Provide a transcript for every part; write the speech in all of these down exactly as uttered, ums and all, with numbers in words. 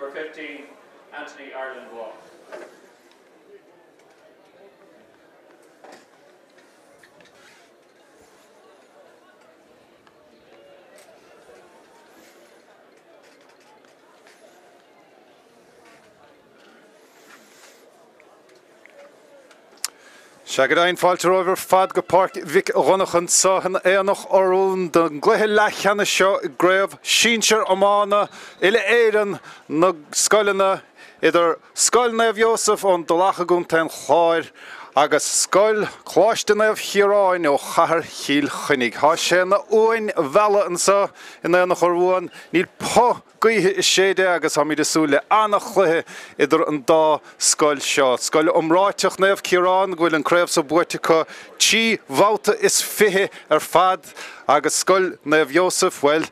number fifteen, Anthony Ireland Walk. Shagadain falter over Fadga Park Vic Ronahan Sahan Enoch Orun the Glehilachana Show Grave Shincher Omana Ile Aiden Nog Skolina either Skolnev Joseph on the Lachagun ten Hoir Agus Skol Kloshtinev Heroin or Har Hil Hinig Hashen Oin Valla and so in the Enoch Orun Nil Po Gui Shade Agus Hamidasule Anachle either and da Skol Shot Skol Umrachnev Kiran Gwilin Krebs of Botica Chi Vauta is Fihe Erfad Agus Skol Nev Joseph well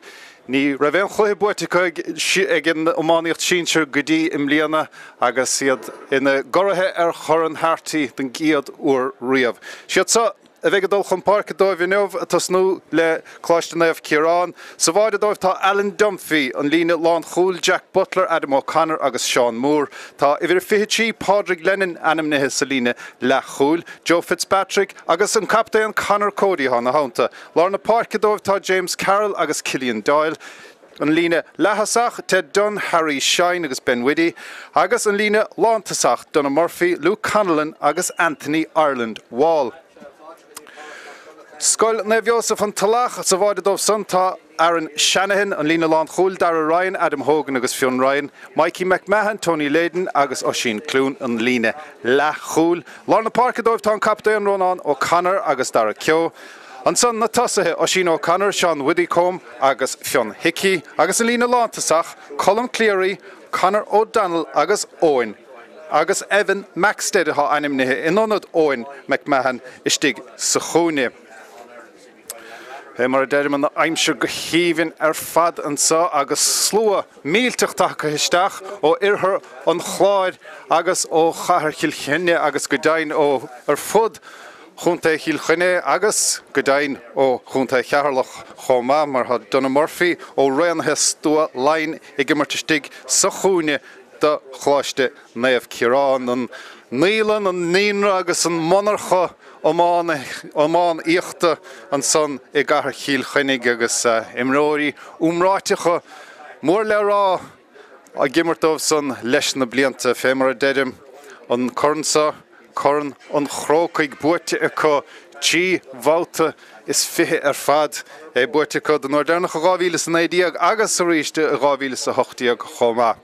Ni Ravenclaw Botica she again Omani Chincher Gudi Imliana Agasiad in a Gorahe er Horan Harty than Giad or Riev. She had so a vegadol compark dovinov tasnu le Klashnev Kiran, Savada Dov ta Alan Dunphy and Lena Lon Hul, Jack Butler, Adam O'Connor, Agus Sean Moore, Ta Iverfichi, Padraig Lennon, Anamne Selina Lachul, Joe Fitzpatrick, Agus and Captain Connor Cody Hanahunta, Lorna Parkadov ta James Carroll, Agus Killian Doyle, and Lena Lahasach, Ted Dunn, Harry Shine, Agus Ben Widdy, Agus and Lena Lontasach, Donna Murphy, Luke Connellan, Agus Anthony Ireland Wall. Skol Nev Joseph and Talach, Savada Dov Sunta, Aaron Shanahan, and Lena Lon Hul, Dara Ryan, Adam Hogan, Agus Fionn Ryan, Mikey McMahon, Tony Layden, Agus Oisín Clune, and Lena Lachul, Lorna Parker Dov, Tom Captain, Ronan O'Connor, Agus Dara Kyo, and Son Natasahe, Oisín O'Connor, Sean Widdicombe, Agus Fionn Hickey, Agus Lena Lontasach, Colm Cleary, Conor O'Donnell, Agus Owen. Agus Evan Maxted ha anim nehe, inonod Owen McMahon, Istig Sukhone. Mar Derman, I'm sure Gahevin er fad and so Agus Slua, Miltach Histach, or Irher on Chlod, Agus O Khar Hilchene, Agus Gudain O Erfud, Hunte Hilchene, Agus Gudain O Hunte Charloch Homa, Marha Donna Murphy, O Ryan Hestua, Line, Egemertistig, Sochune, the Chloste, Nev Kiran, and Neelan, and Ninragus, and Monarcha. Oman Oman Ichta and son Egar Hil Henigagus Imrori Umraticha Morlera a Gimmertov son Leshna Blianta Femara Dedim on Kornsa Korn on Hrokig Botica Chi Valta is Fihe Erfad E Botica the Northern Hogavilis and Idiag Agasarish the Hogavilis Hochtiag Homa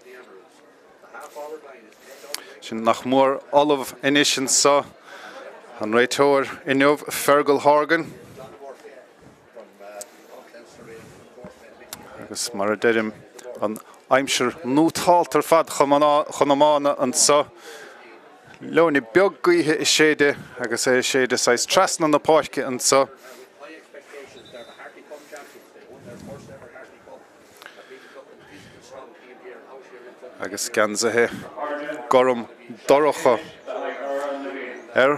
Nachmor Olive Inishin saw. And right over Inov Fergal Horgan. Agus Maradedim and I'm sure Nutalter Fad Chonamana and so Loni Biogi Shade, Agus Shade size Trasna on the park and so. Agus Ganzahe Gorum Dorocha. Er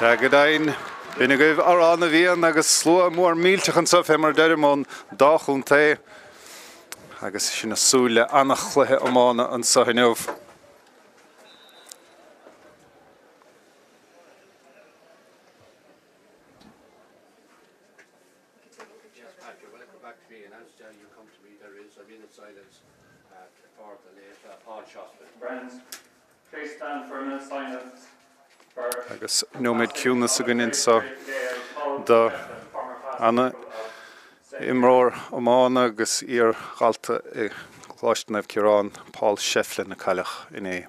Shagadain, Binigiv Arana Vian, Agus Sloa, more Milch and Sof Hemmer Dermon, Dachunte, Agus Shinasule, Anachle, Omana, and Sahinov. back to me and as you come to me, there is a minute's silence uh, for the late uh, Paul Shosman. Friends, please stand for a minute's silence for agus nóméid ciúnasúgan insa da anna imrór amán agus ir galta I Cláisteanna Ciarán Paul Shefflin na cailach in é.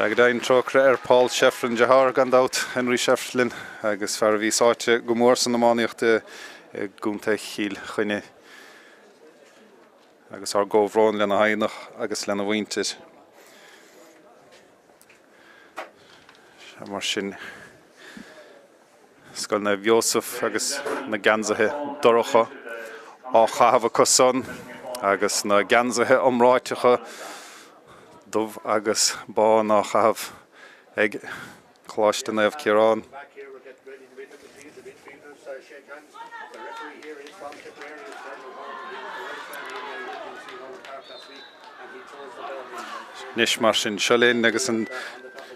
Agdain Trocra Paul Shefflin Jahar Gandout Henry Shefflin agus Farvi Sartre Gomorson Amaniachte Gunte Hill Hine agus our Govron Lena Heinach agus Lena Winter Shamarsin Skolna Joseph agus na Ganzahe Dorocha O Chavakason agus na Ganzahe Omraitecha Dov agus ba na chav eg Cláisteanna of Ciarán. Nish mar sin Shalin agus an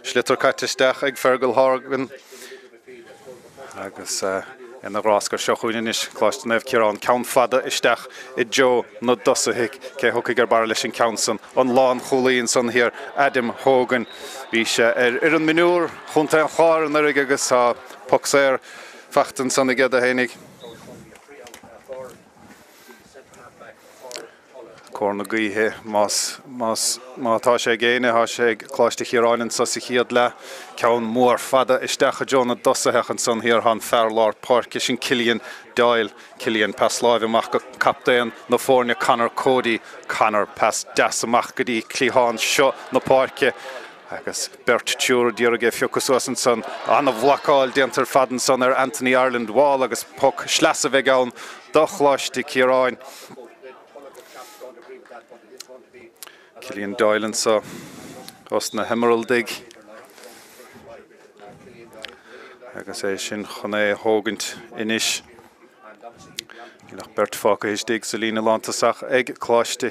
slitar caitisteach ag Fergal Horgan agus in a rascar shochuin is Cláisteanna of Ciarán count fada isteach I Joe no dosahig ke hokiger barlish in council on Lon Julian son here Adam Hogan bisha iron minor hunter har and regasa poxer fachten son together henig Cornogee mas mas matashe gene hasheg Cláisteanna Ciarán and sosihiadla count more fada isteach John no dosahig son here han Farlord Parkish and Killian Doyle, Killian Paslava, Machka Captain, Nafornia, Connor Cody, Connor Pass Das, Machkadi, Clihan, Shot, Naparke, Agus Bert Chur, Dirge, Fjokususenson, Anna Vlakal, Denter Fadenson, Anthony Ireland Wall, Agus Puck, Schlasevegan, Dochlash, Ciarán, Killian Doyle, and so Osna Hemeraldig. Agus Eshin, Hone, Hogant, Inish. Bert Fokker is dig Selina Lantasach, egg, Cláisteanna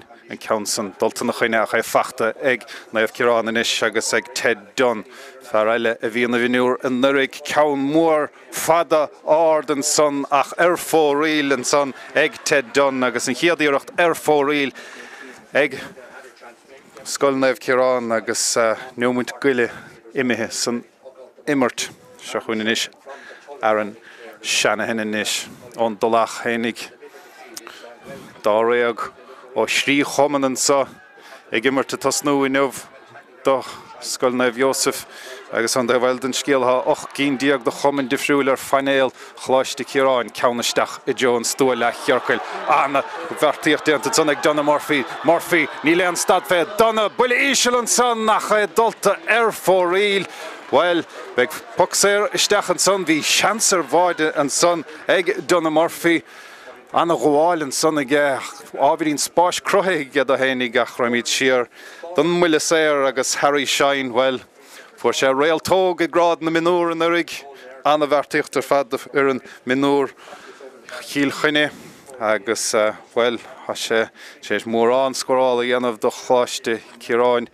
Ciarán, and Council, Dalton Hinach, Fachta, egg, Naif Ciarán, and Ishagaseg, Ted Dunn, Farrell, Evina Vinur, and Nurik, Count Moore, Fada, Ard, and Son, Ach, Erfo Real, and Son, egg, Ted Dunn, Nagas, and Hiadiracht, Erfo Real, egg, Skull Naif Ciarán, Nagas, Newmont Gille, Imihe, Son, Immert, Shahuninish, Aaron. Shanahan and Nish on the Lach Henig Dariag or Shri Homan and so a gimmer to Tosnu in of the Skolnev Joseph Alexander Welden Skilha Och Gin Diag the Homan de Fruler Fanel Cláisteanna Ciarán Kaunestach a Jones to a Lach Yerkel Anna Vertier Dent and Sonic Donna Murphy Murphy Nilan Stadfed Donna Bully Ishel and Son Nacha Dolta Air for Real. Well, big Puxer, Stach and Son, the Chancer Void and Son, Egg Donna Murphy, Anna Roal and Son again, Avidin Sposh, Croig, Gadaheni, Gachramit Shear, Don Willisair, Agus Harry Shine, well, for Shell Rail Tog, Grad, and Minor and Erig, Anna Vertichter Fad of Urin, Minor, Hilchine, Agus, well, Hashe, Shesh Moran, Squirrel, Yan of the Cláisteanna Ciarán.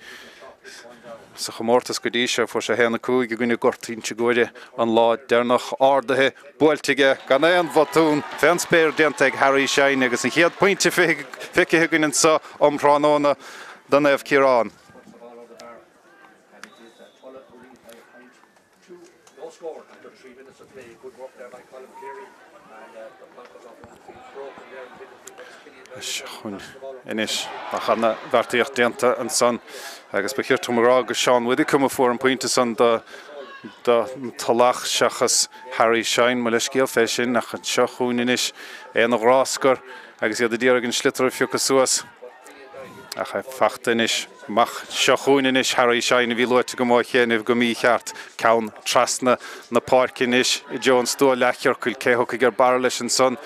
So Mortis Godisha for Shahana Kui, Guguni Gortin Chigode, and Law Dernach, Ardehe, Bueltige, Ghanaian Vatun, Fanspear Denteg, Harry Shinegas, and he had pointed Fikihigan and so on Pranona, Donev Ciarán. No score after three minutes of play, good work there by Colin Cleary, and the puck was off the field, broken there in the field. Inish, and Son. I guess Bachir Tomarag, Sean Widdy come for and point to son the the Talach Shachas Harry Shine, Malishkiel Fishin, Nachan Shachuninish, and Rasker. I guess the other Dirigan Schlitter of Yukasuas. I have Fachtinish, Mach Shachuninish, Harry Shine, Vilotagamachin, Evgomihart, Count Trasna, Naparkinish, John Stow, Lachir, Kulkehookiger, Barlish, and son.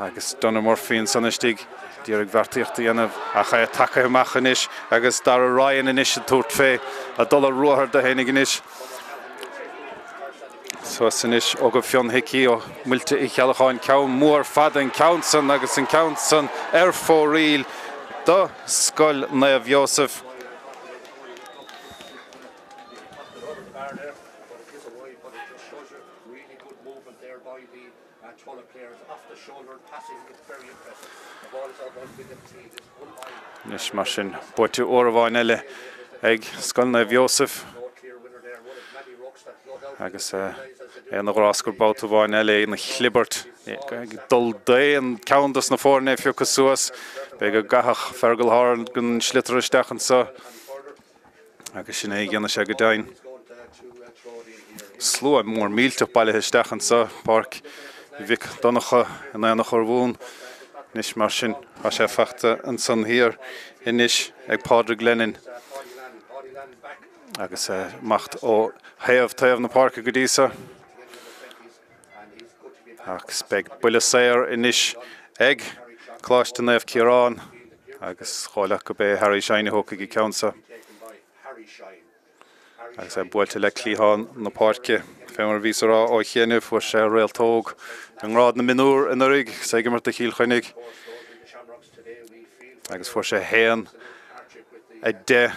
agus Donna Murphy and Sonnestig, Derek Vartichtianov, Achai Taka Machanish, agus Dara Ryan Inish and Tortfe, a dollar Rohar de Heniginish. So Sinish Ogofion Hickey, Milte Ichalachan Cown, Moore Faden Counson, agus and Counson, Air for Real, the Skull Nev Joseph. Nish Martin, Boite Orvainelle, Egg Skolnev Joseph. Agus an Oraskur Bautu Vainelle in Libert. Dull day and Countess na forne Fiocusuas. Beg a Gahach Fergal Horn gun Schlitterish Dachensa. Agus in Egg Yanish Agadein. Slow and more meal to Palahish Dachensa Park. Vic Donacha and Anna Horwoon. Nish Martin, Ashafachta and son here in Nish, Eg Padre Glennon. Agus Macht O Hayav Tayav na Park Godisa. Agus Beg Bullasayer in Nish, Egg, Clash to Nev Kieran. Agus Holakabe, Harry Shine Hokagi Council. Agus Bolte Leclihan na Parke. Femer Visora Oichenu for Shell Rail Tog. And Rod the Minur and the Rig, Segamert the Hilchonig. Agus for Shahan, a de,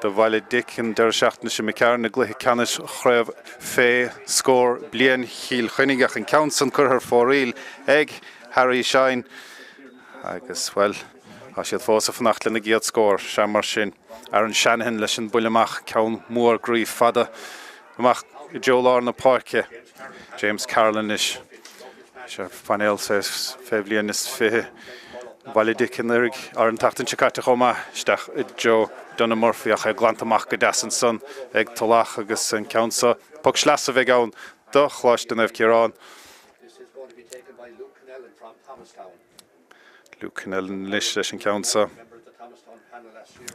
the Valley Dick and Der Schachtnische McCarran, the Glihikanish, Hrev, Fay, Score, Blien, Hilchonigach and Council, Kurher for Real, Egg, Harry Shine. Agus well, as you thought of Nachtlin, the Geert Score, Shammershin, Aaron Shanahan, Lishin Bullemach, Count Moore, Grief, Fada, Mach, Joe Lorna Parke, James Carlinish. Fanel says Fablian is fair. Validik and Lyric are in Tartan Chicatahoma, Stach Joe Donna Murphy, a Glantamach, Gadas and Son, Egg Tolach, Agus and Council, Pukshlasovegon, Doch Lashton of Kiran. This is going to be taken by Luke Knellen from Thomastown. Luke Knellen, Lish and Council.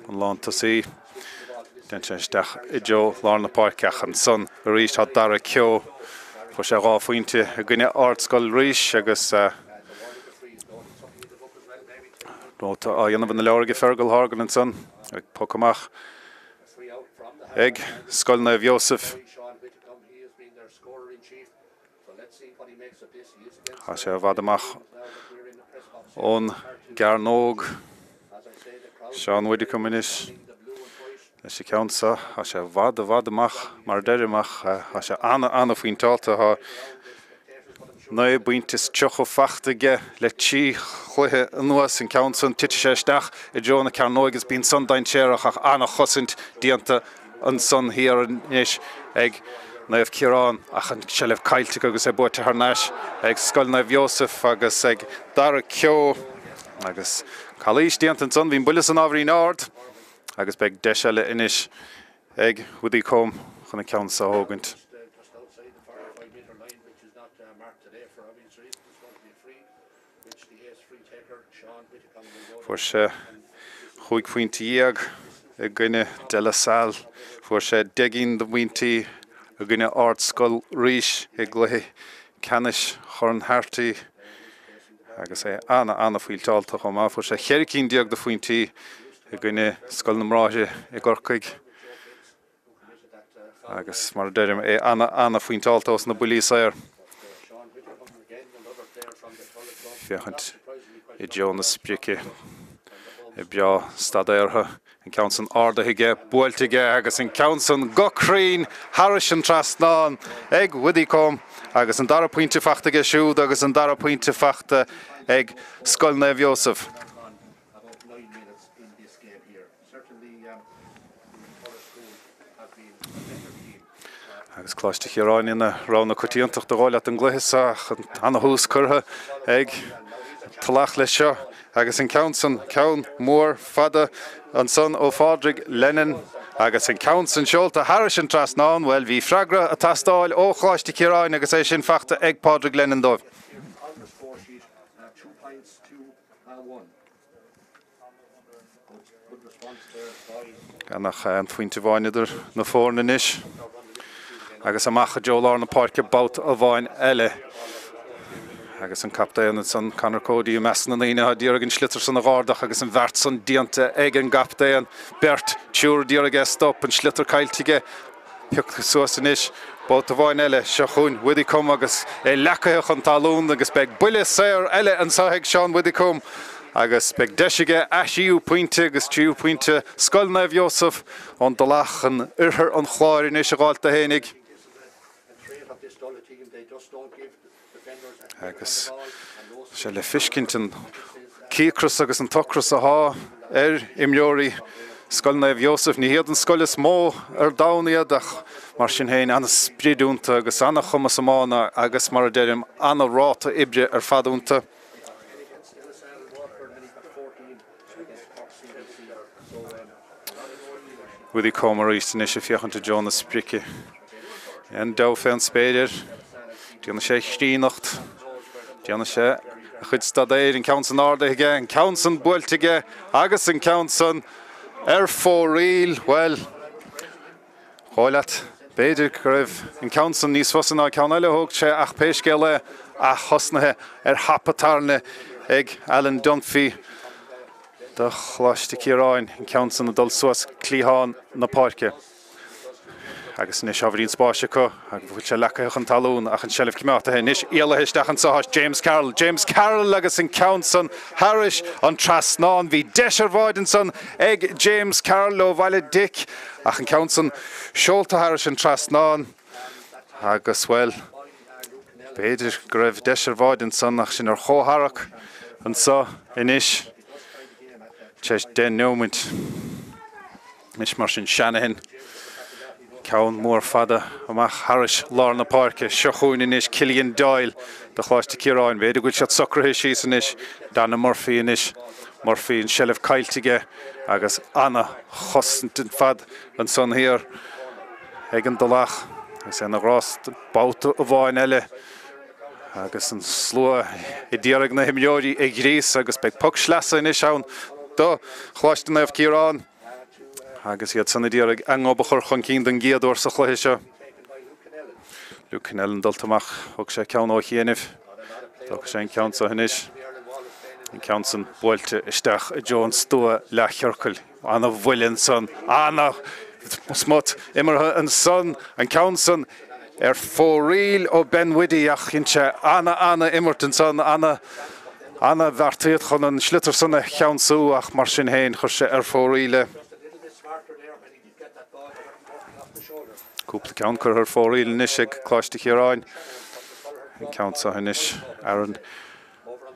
And Lon to see. Then Stach Joe, Lorna Parkach and Son, Reach had Dara Kyo. For sure, off into a good art school reach. I guess, uh, not a young of an Elorgi Fergal Horgan and son, Pokamach, Egg, Skolnev Joseph. I shall have Adamach on Garnog, Sean Widdicominish. As she counts, I shall vad the vadamach, Marderimach, I shall Anna Anna Fintalta, her Neubintis Chocofachtige, Lechi, Hohe, Nuas and Council, Titchestach, a Jonah Carnoig has been Sundine Cherach, Anna Hossent, Dianta, and son here in Nish, Egg, Nev Kiran, Achan Chelev Kailtik, as I bought to her Nash, Egg Skolnev Joseph, Agus Egg, Darakyo, Agus Kalish, Diant and Son, Vimbulis and Avery Nord. Agus beg deshele inish egg with the comb on the council hogant. For sure, Huig Quintiag, a gunna de la Salle, for sure, digging the Winty, a gunna art skull reach, a glay, canish, horn hearty. Agus Anna Anna Field Alta Homa, for sure, Herikin Diag the Winty. A gunne skolnumraje e gorkig agus marderim e ana ana fuintaltos na bulisair fiant e jonas pike e bia staderha in council arda hige boltige agus in council gokreen harishan trasnan eg widikom agus in dara pointe fachtige shu agus in dara pointe fachte eg Skolnev Joseph. Agus close to here on in the round of Cotiantach the Royal at Anglisach and Anahus Curha, Egg, Tlachlesha, Agus in Council, Cown, Moore, Fada, and son of Fadrig, Lennon, Agus in Council, Schulte, Harris and Trasnan, well, we Fragra, Tastal, O Close to here on, Agus in Fachter, Egg, Padrig, Lennon, Dov. And I can't find the wine either, no foreign inish. Agus a macha Joe Lorna Park about a vine elle. agus an captain san Conor Cody Messon and Lena Diorgan Schlitterson of Gardach agus an Vertson Diente Egan captain Bert Chur Diorgan stop and Schlitter Kailtige Piuk Suasinish Botavoinelle Shahun with the come agus Elaka and Talon agus Beg Bullis Sir Ele and Saheg Sean with the come agus Beg Deshige Ashiu Pointe agus Chiu Pointe Skolnev Joseph on the Lach and Urher on Chlor in Ishagal Tehenig agus Shelley Fishkinton Kikros agus an Tokros aha er imjori Skolnev Joseph ni herden Skolles mo er downia dach Martin Hein an spridunt agus an chomasamana agus maraderim an rot ibje er fadunta with the comer is nisha fiachanta Jonas Spricke and Dauphin Spader Diana Shechri nacht Diana Shech could stay in Counson Ardege and Counson Boltige agus and Counson er for real well Holat Beder Grev in Counson is was na Canale hoch ach peskele ach hosne er hapatarne eg Alan Dunphy the Chlastikeroin in Counson the Dulsuas Clihan na parke agus nish over in Spashiko agus laka and Talon ach and Shelf Kimata nish Ilahish dach and Sahas James Carroll James Carroll agus in Counson Harish on Trasnan V Desher Voidenson Egg James Carroll O'Valley Dick ach and Counson Sholta Harish and Trasnan agus well Peter Grev Desher Voidenson ach Shinor Ho Harak and so inish just den moment nish Martin Shanahan Cowan Moore Fada, Amach Harish, Lorna Parker, Shahuninish, Killian Doyle, the Chlastikeroin, Vedagwich at Sokrahish Isinish, Dana Murphy Inish, Murphy and Shelev Kailtige, Agus Anna Hossentin Fad and Son here, Egan Dalach, Agus Anna Ross, Bauta Ovoin Elle, Agus and Slua, Idiragna Himyori, Egris, Agus Beg Pugschlassa Inish, Aun, Do, Chlastinev Kiran. Agus iad san idirag angobachar chonkin den giad or sa chleisha. Luke Canellan daltamach og se caun o chienif. Dog se in caun sa hinish. In caun san boilte istach John Stoa lachirkel. Anna Williamson, Anna smut immer and son and caun san er for real o Ben Widdy ach in se Anna Anna Immerton son Anna Anna vartiet chon an Schlitterson a caun su ach Martin Hein chos er for real. Couple count her for real Nishig Chlastikeroin and counts on Nish Aaron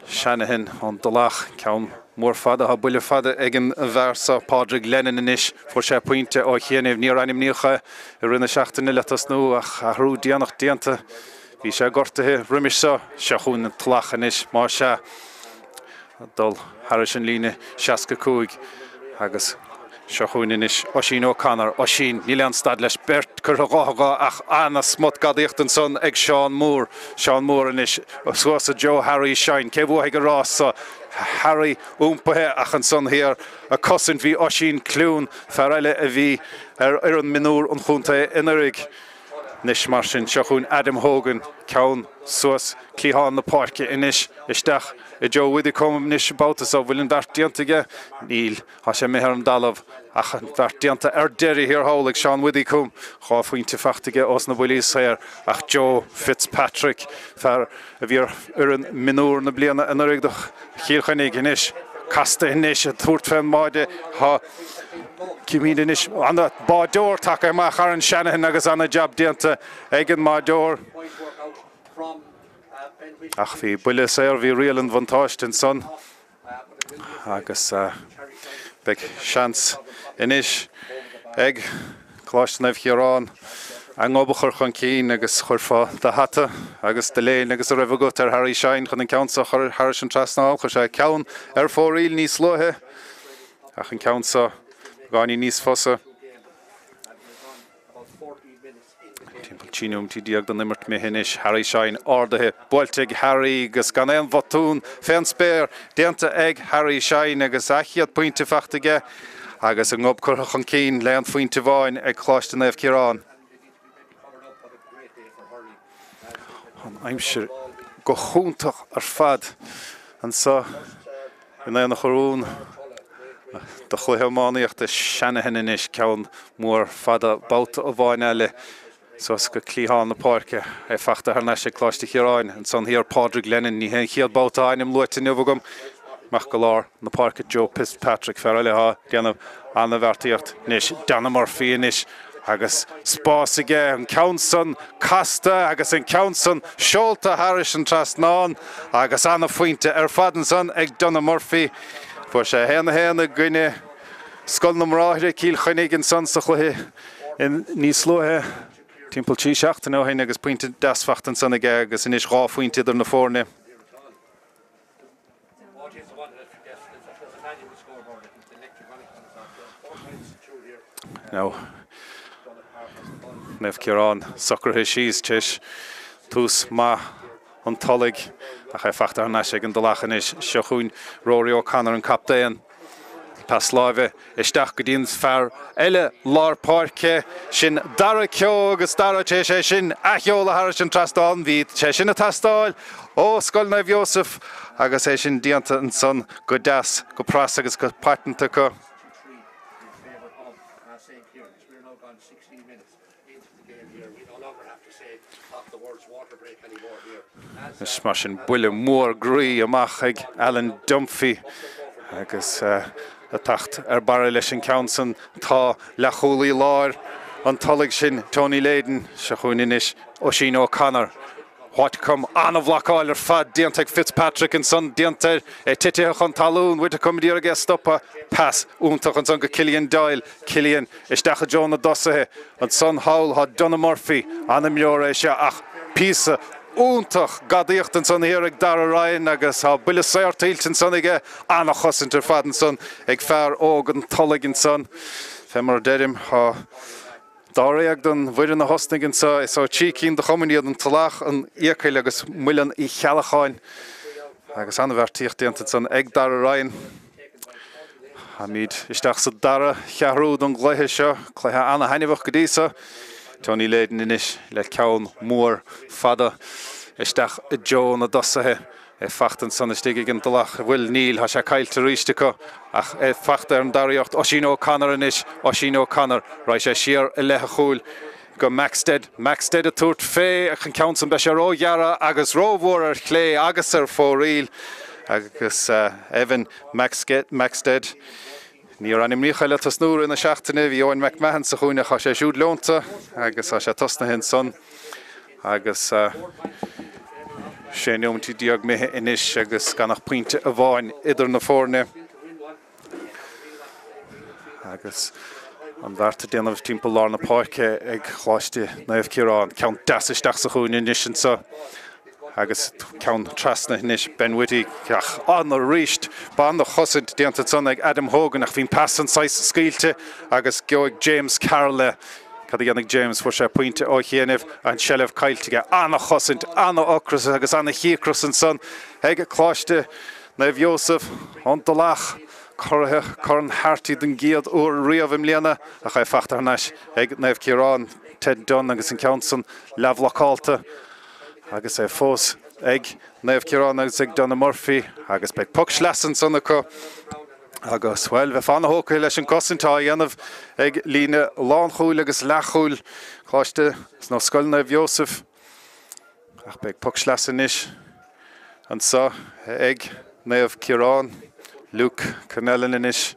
Shanahan on Dalach count more father Habula father again Versa Padre Glennon Nish for Shapointe or Hienev near Animnicha Irina Shachten let us know Haru Dianach Diente Visha Gorte Rumisha Shahun Tlach Nish Marsha Dol Harish and Lina Shaska Kuig Haggis Shahuninish, Oshin O'Connor, Oshin, Nilan Stadlish, Bert Kurhoga, Ach, Anna Smut Gadichtenson, Egg Sean Moore, Sean Moore Inish, Swassa Joe, Harry Shine, Kevo Hegarasa, Harry Umpehe, Achenson here, a cousin V, Oshin Clune, Farelle V, Erin Minur, and Hunte Inerig, Nish Marshin, Shahun Adam Hogan, Kaun, Suas, Klihan the Park, Inish, Ishtach. Joe with the common niche about us of William Dartiantiga, Neil, Hashemeherm Dalov, Achan Dartianta, Erderi here, Howlick, Sean Widdicum, Hawthorne to Fartiga, Osna Willis here, Ach Joe Fitzpatrick, Fer, Vir Urin Minor, Nablina, and Erigdo, Hirchaniginish, Castanish, Thurtfen Mode, Ha Kiminish, and that Bardor, Takamachar and Shanahan, Nagazana Jab Dianta, Egan Mardor. Ach, we will serve we real and vantage and son. I guess a big chance inish egg clash nev here on. I know Bucher Hankin, I guess Horfa, the Hatta, I guess the Lane, I guess the River Gutter, Harry Shine, and Council Harris and Trasnall, because I count er for real Nice Lohe. I can counsel Gani Nice Fossa. Chinum Tidiag the Nimmert Mehinish, Harry Shine, Ordehe, Boltig, Harry, Gascanen Vatun, Fenspear, Denta Egg, Harry Shine, Agasachiat Pointifachtige, Agasangop Korhonkin, Leon Fuintivine, Egg Clostenev Kiran. I'm sure go chuntoch ar fad an sa in a chorún de chuhamáníocht de Shanahan inis ceann mór fada bouta a bhain eile sos go clíán na parke é fachta ar neise cláiste chiaráin an san hir Pádraig Lennon ní hen chiad bouta aim luite nufagam mach go lár na parke Joe Fitzpatrick fer eile ha déanamh annaheartaíocht níos Dana Murphy inis agus spásige an Council Costa agus an Council Sholta Harris an trasnán agus anna fuinte ar fadanson ag Dana Murphy for sé héna héna gine scoil na mráithre cíl chunig an san sa chluthaí in níos luthe timpeall trí seachtain ó hain agus puinte dasfachtain san aige agus inis rá fuinte idir na fórne. Now Nef Kiran, Soccer She's Chish, Tus Ma, Untolig, Achafta Nashig and Dalachanish, Shahun, Rory O'Connor and Captain, Paslave, Estakudin's Far, Ele, Lar Parke, Shin Darakyo, Gustara Cheshin, Achiola Harish and Traston, Vit, Cheshin Tastal, O Skolnev Joseph, Agaseshin Dianta and Son, Godas, Goprasagas, Patentaka. Smashing William Moore, Gree, Amachig, Alan Dumphy, agus uh, a tacht ar barra leis an Council, tá lechúlaí lár, an tolig sin Tony Laden, Seachún inis Oisín O'Connor. What come Anna Vlacáil ar fad, Diantaig Fitzpatrick and son Diantaig, e titteach an talún, with a comediar ag stoppa, pass, úntach an son go Cillian Doyle, Cillian, isteach Jonah Dossahe, an son Howell, ha Donna Murphy, Anna Miore, Seach, ach, Pisa, Úntach gadíocht an son Héireadh Dara Ryan agus ha Billa Sairtilt an son ige Anna Chosint ar fad an son ag fear óg an tolig an son Femar Derim ha Dara don bhuireann na hosnig an son is ha trí cín de chomuniad an talach an Iacáil agus Muillan I Chealacháin agus anna bheartíocht diant an son ag Dara Ryan Hamid isteach sa Dara cheathrúd an gluithe seo cluithe Anna Heinibach go dtí sa Tony Laden inis le Ceann Mór fada isteach Jonah Dossahe é fachtan san istigh an talach bhfuil níl ha sé caiilte ríistecha ach é fachta ar an daíocht Oisín O'Connor inis Oisín O'Connor rá sé siar i lethe chúil go Maxted Maxted a tuairt fé ach an Council be sé róhearra agus rómhór ar chlé agus ar fóríl agus Evan Maxted Níor anim níchaile tas nuair ina seachtaine bhí Eoin McMahon sa chuoine cha sé siúd leonta agus a sé tosna hen son agus sé neomtí diaag mithe inis agus ganach puinte a bháin idir na fórne agus an bhearta déanamh timpeall lár na páirce ag chláiste Naoimh Ciarán ceann deasisteach sa chuoine inis an sa agus ceann trasna inis Ben Whitty ach an a ríist ban a chosint déanta son ag Adam Hogan ach bhín pas an seis scaoilte agus geoig James Carroll le cad a dhéanamh James fuair sé puinte ó chéanamh an seileh caiiltige anna chosint anna ocras agus anna chiacras an son ag a chláiste Naoimh Joseph an talach Cortha Corn Harty den Giad or Riavim Lena, a Chai Fachtarnash, ag Naoimh Ciarán, Ted Dunn agus an Council, Lav Localta. Agus é fós ag Naoimh Ciarán agus ag Donna Murphy agus beidh puc slasán sanna có agus bhfuil bheith anna hócail leis an cosintá dhéanamh ag líne lánchúil agus lechúil chláiste nó scoil Naoimh Joseph ach beidh puc slasán inis an sa ag Naoimh Ciarán Luke Canellan inis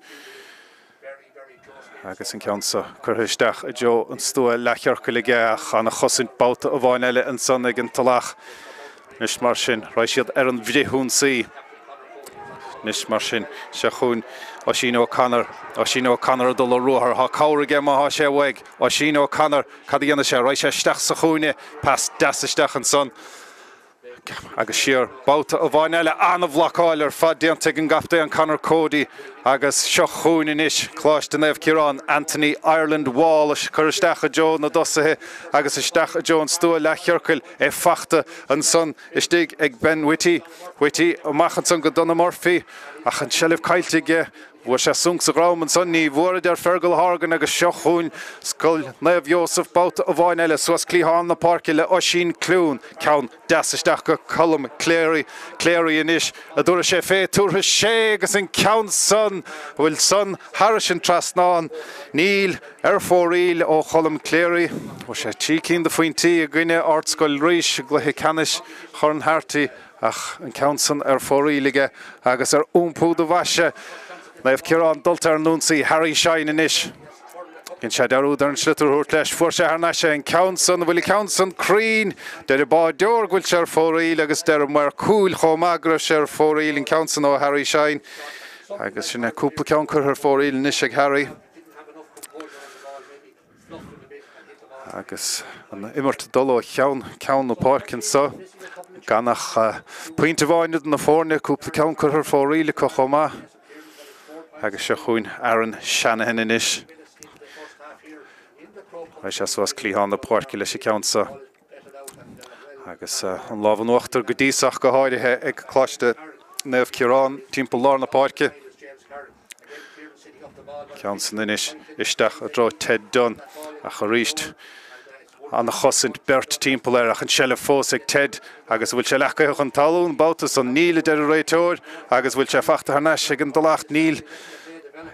agus an ceann sa curtha isteach a deo an stóil leithheorcail aige ach anna chosint bouta a bhain eile an son ag an talach nis mar sin rá siad ar an bhríthún saí nis mar sin Seachún Oisín O'Connor Oisín O'Connor dul a ruathar há cabhair aige má há sé bhaig Oisín O'Connor cad a dhéanamh sé rá sé isteach sa chúine pas deas isteach an son agus siar bouta a bhain eile anna bhlacáil ar fad déanta ag an gapdaí an Conor Cody Agus Shochún inish, Cláiste Nev Ciarán, Anthony Ireland Wall, Curistach Jones na dosahe, Agus Stach Jones Stua Lachirkel, Efachta and Son Stig Eg Ben Whitty, Whitty Machanson Godona Murphy, Achan Shellif Kailtige, Washasung's Raum and Sonny, Vorder Fergal Horgan, Agus Shochún, Skull Nev Joseph Bout of Oinellis, was Clehan the Parkil, Oshin Clune, Count Dasistach Colum Clary, Clary inish, Adurashefe, Turashe, Agus in Count Son. Wilson, Harris and Trasnan, Neil, Erforil, O Colum Cleary, was a cheeky in the Fuinty, Guinea, Artskull Rish, Glahikanish, Hornharty, Ach, and Council Erforilige, Agasar Umpu de Vasha, Nev Ciarán, Dulter Nunsi, Harry Shine and Ish. In Shadaru, Darn Schlitter, Hurtlash, Forsha Harnasha, and Council, Willie Council, Crean, Deribad, Dorgul, Sherforil, Agaster, Mercool, Homagra, Sherforil, and Council, O Harry Shine. I guess in a couple counter her for Il Nishig Harry. I guess an Immert Dolo Cown, Cown the Park and so Ganach Point of Iron in the Fornia, couple counter her for Il Kohoma. I guess Shochún Aaron Shanahan in Ish. I just was Clehan the Park, Ilish Council. I guess on Love and Wachter Godisach Gohide, Egg Clash the Nev Ciarán, Timple Lorna Parke. Council Ninish, Ishtach, a draw Ted Dunn, a Harisht, and a Hussent Bert Timple Erach and Shella Fosig Ted, Agus Wilchelaka Huntalun, Bautus on Neil, Derator, Agus Wilchafachta Hanashig and Dalacht Neil,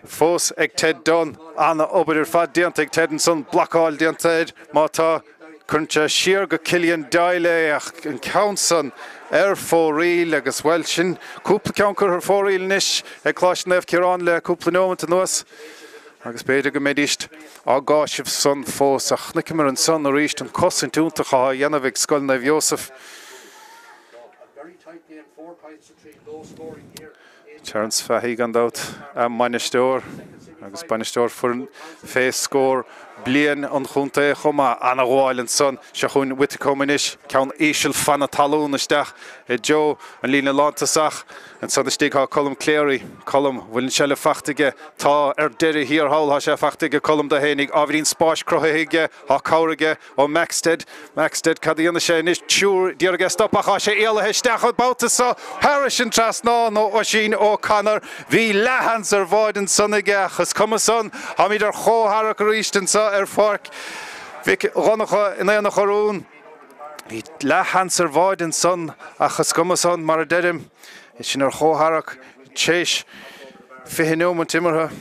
Fos, Egg Ted Dunn, Anna Ober Fad Diantic Ted and Son, Blackall Dianted, Mata, Kuncha Shirga Killian Dileach and Council. Er for real, agus Welshin. Couple counter her for real nish. A clash Nev Ciarán le couple no to us. Agus Peter Gemedist. Our gosh of son force. Ach Nikimer and son are east and cussing to Untacha Yanovic Skull Nev Joseph. Terence Fahigan out. Am Manister. Agus Banister for face score. Blien on Hunte Homa, Anna Royal and Son, Shochún Whitcombe-ish, Count Ishel Fanatalon is Joe and Lina Lantasach, and Son the Stigha Colum Cleary, Colum Willin Shelle Fachtige, Ta Erderi here, Hall Hasha Fachtige, Colum de Henig, Avidin Sposh Krohege, Hakaurige, or Maxted, Maxted Kadian the Shenish, Chur, Dirgestapa Hasha Elahestach, Bautasa, Harris and Trasnan, Oshin O'Connor, V. Lahanser Void and Sonige, has come a son, Hamider Ho Harakarist and Son. Erfork, Vic Ronocha in the Horun, Lahan survived in son, Achaskomason, Maradedim, Ishiner Hoharak, Chesh, Fihinum and Timurha.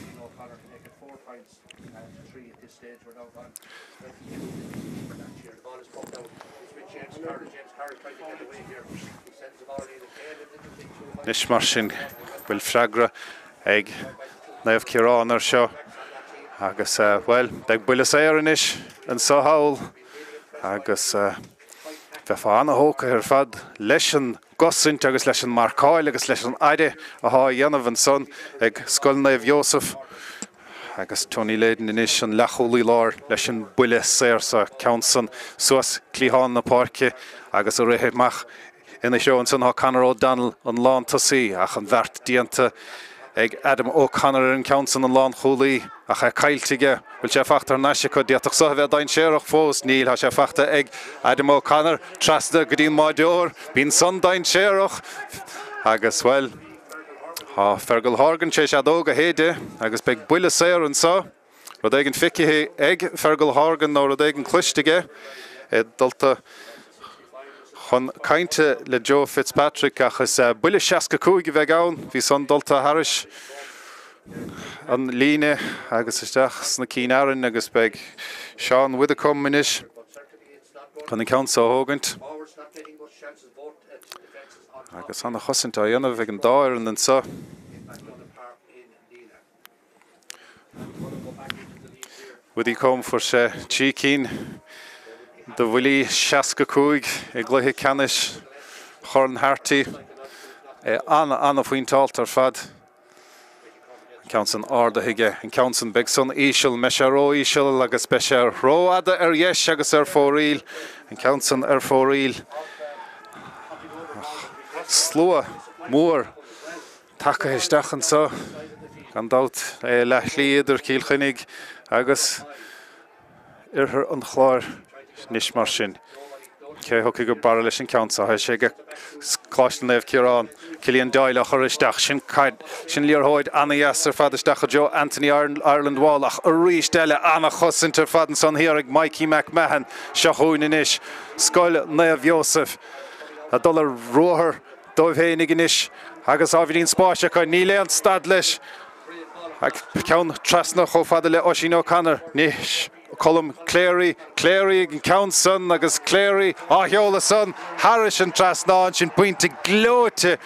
Nishmarshin will fragra, egg, Nev Ciarán or show. Agus uh, well, they Buillis Airenish and Sahol. Agus Fefana Hoka Herfad, Leshen, Gossint, Agus Leshen Marcoil, Agus Leshen Ide, Aha Yanov and Son, Eg Skulnev Joseph, Agus Tony Laden Inish and Lachuli Lor, Leshen Buillis Airsa, Council, Suas Clehan the Parke, Agus Rehemach, in the show and Son O'Connor O'Donnell and Lon Tossi, Achan Vart Dienta. Eg Adam O'Connor and Council and Lon Hooley, Acha Kailtige, will Shafachta Nashiko, Diatoxova Dine Sherach Fos, Neil Hashafachta, Eg Adam O'Connor, Trasta Gdin Mador, Bin Son Dine Sherach, Agus well, Ha Fergal Horgan, Cheshadoga Hede, Agus Beg Buillisair and so, Rodegan Fiki, Eg Fergal Horgan, or Rodegan Clushtige, Ed Delta. Hon Kainte le Joe Fitzpatrick achas bulle shaska kuig vegan vi son Dalta Harris an Line agus stach snakin Aaron agus beg Sean with a commonish on the council hogant agus an hosent ayana vegan dair and then so would he come for she cheekin the Willie Shaskakug, Eglohi Canish, Hornharty, Anna Anna Fuintalter Fad, Council Arda Hige, and Council Bigson, Ishel, Mesharo, Ishel, Lagas Besher, Ro Ada Eryesh, Agas Erforil, and Council Erforil, Slua, Moore, Taka Hishtach and so, Gan dát leis líidir cílchanig agus irthar an chláir níos mar sin. Cé thucaigh go bara leis an ceanta, hé sé go cáisnéamh Ciarán, Cillian Doyle a chur isteach sin caid sin líorthóid Anna Yes ar fad isteach Joe Anthony Ireland Wallach a ríis deile Anna Chosint ar fadan san hiarraigh Mikey McMahon seachún inis Scoil Neamh Joseph a dul ar ruathair dóibh hénig inis agus ábhírín spáise chu níl an stad leis ag ceann trasna chomh fada le Oisín O'Connor níos Colum Clary, Clary and Countson, agus Clary, Ahiola son, Harris and Trasnach and Pointe Glote,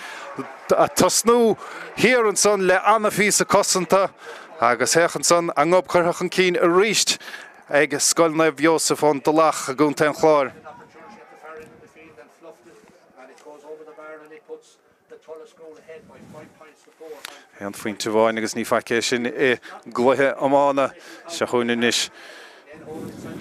Tosnu, here and son, Le Anafisa Cossanta, agus Hechenson, and Upkerhachen Keen reached, Egg Skolnev Joseph on the Lach, Gunten Chlor. And Pointe Vine, agus Nifacation, E. Glohe Amana, Shahuninish.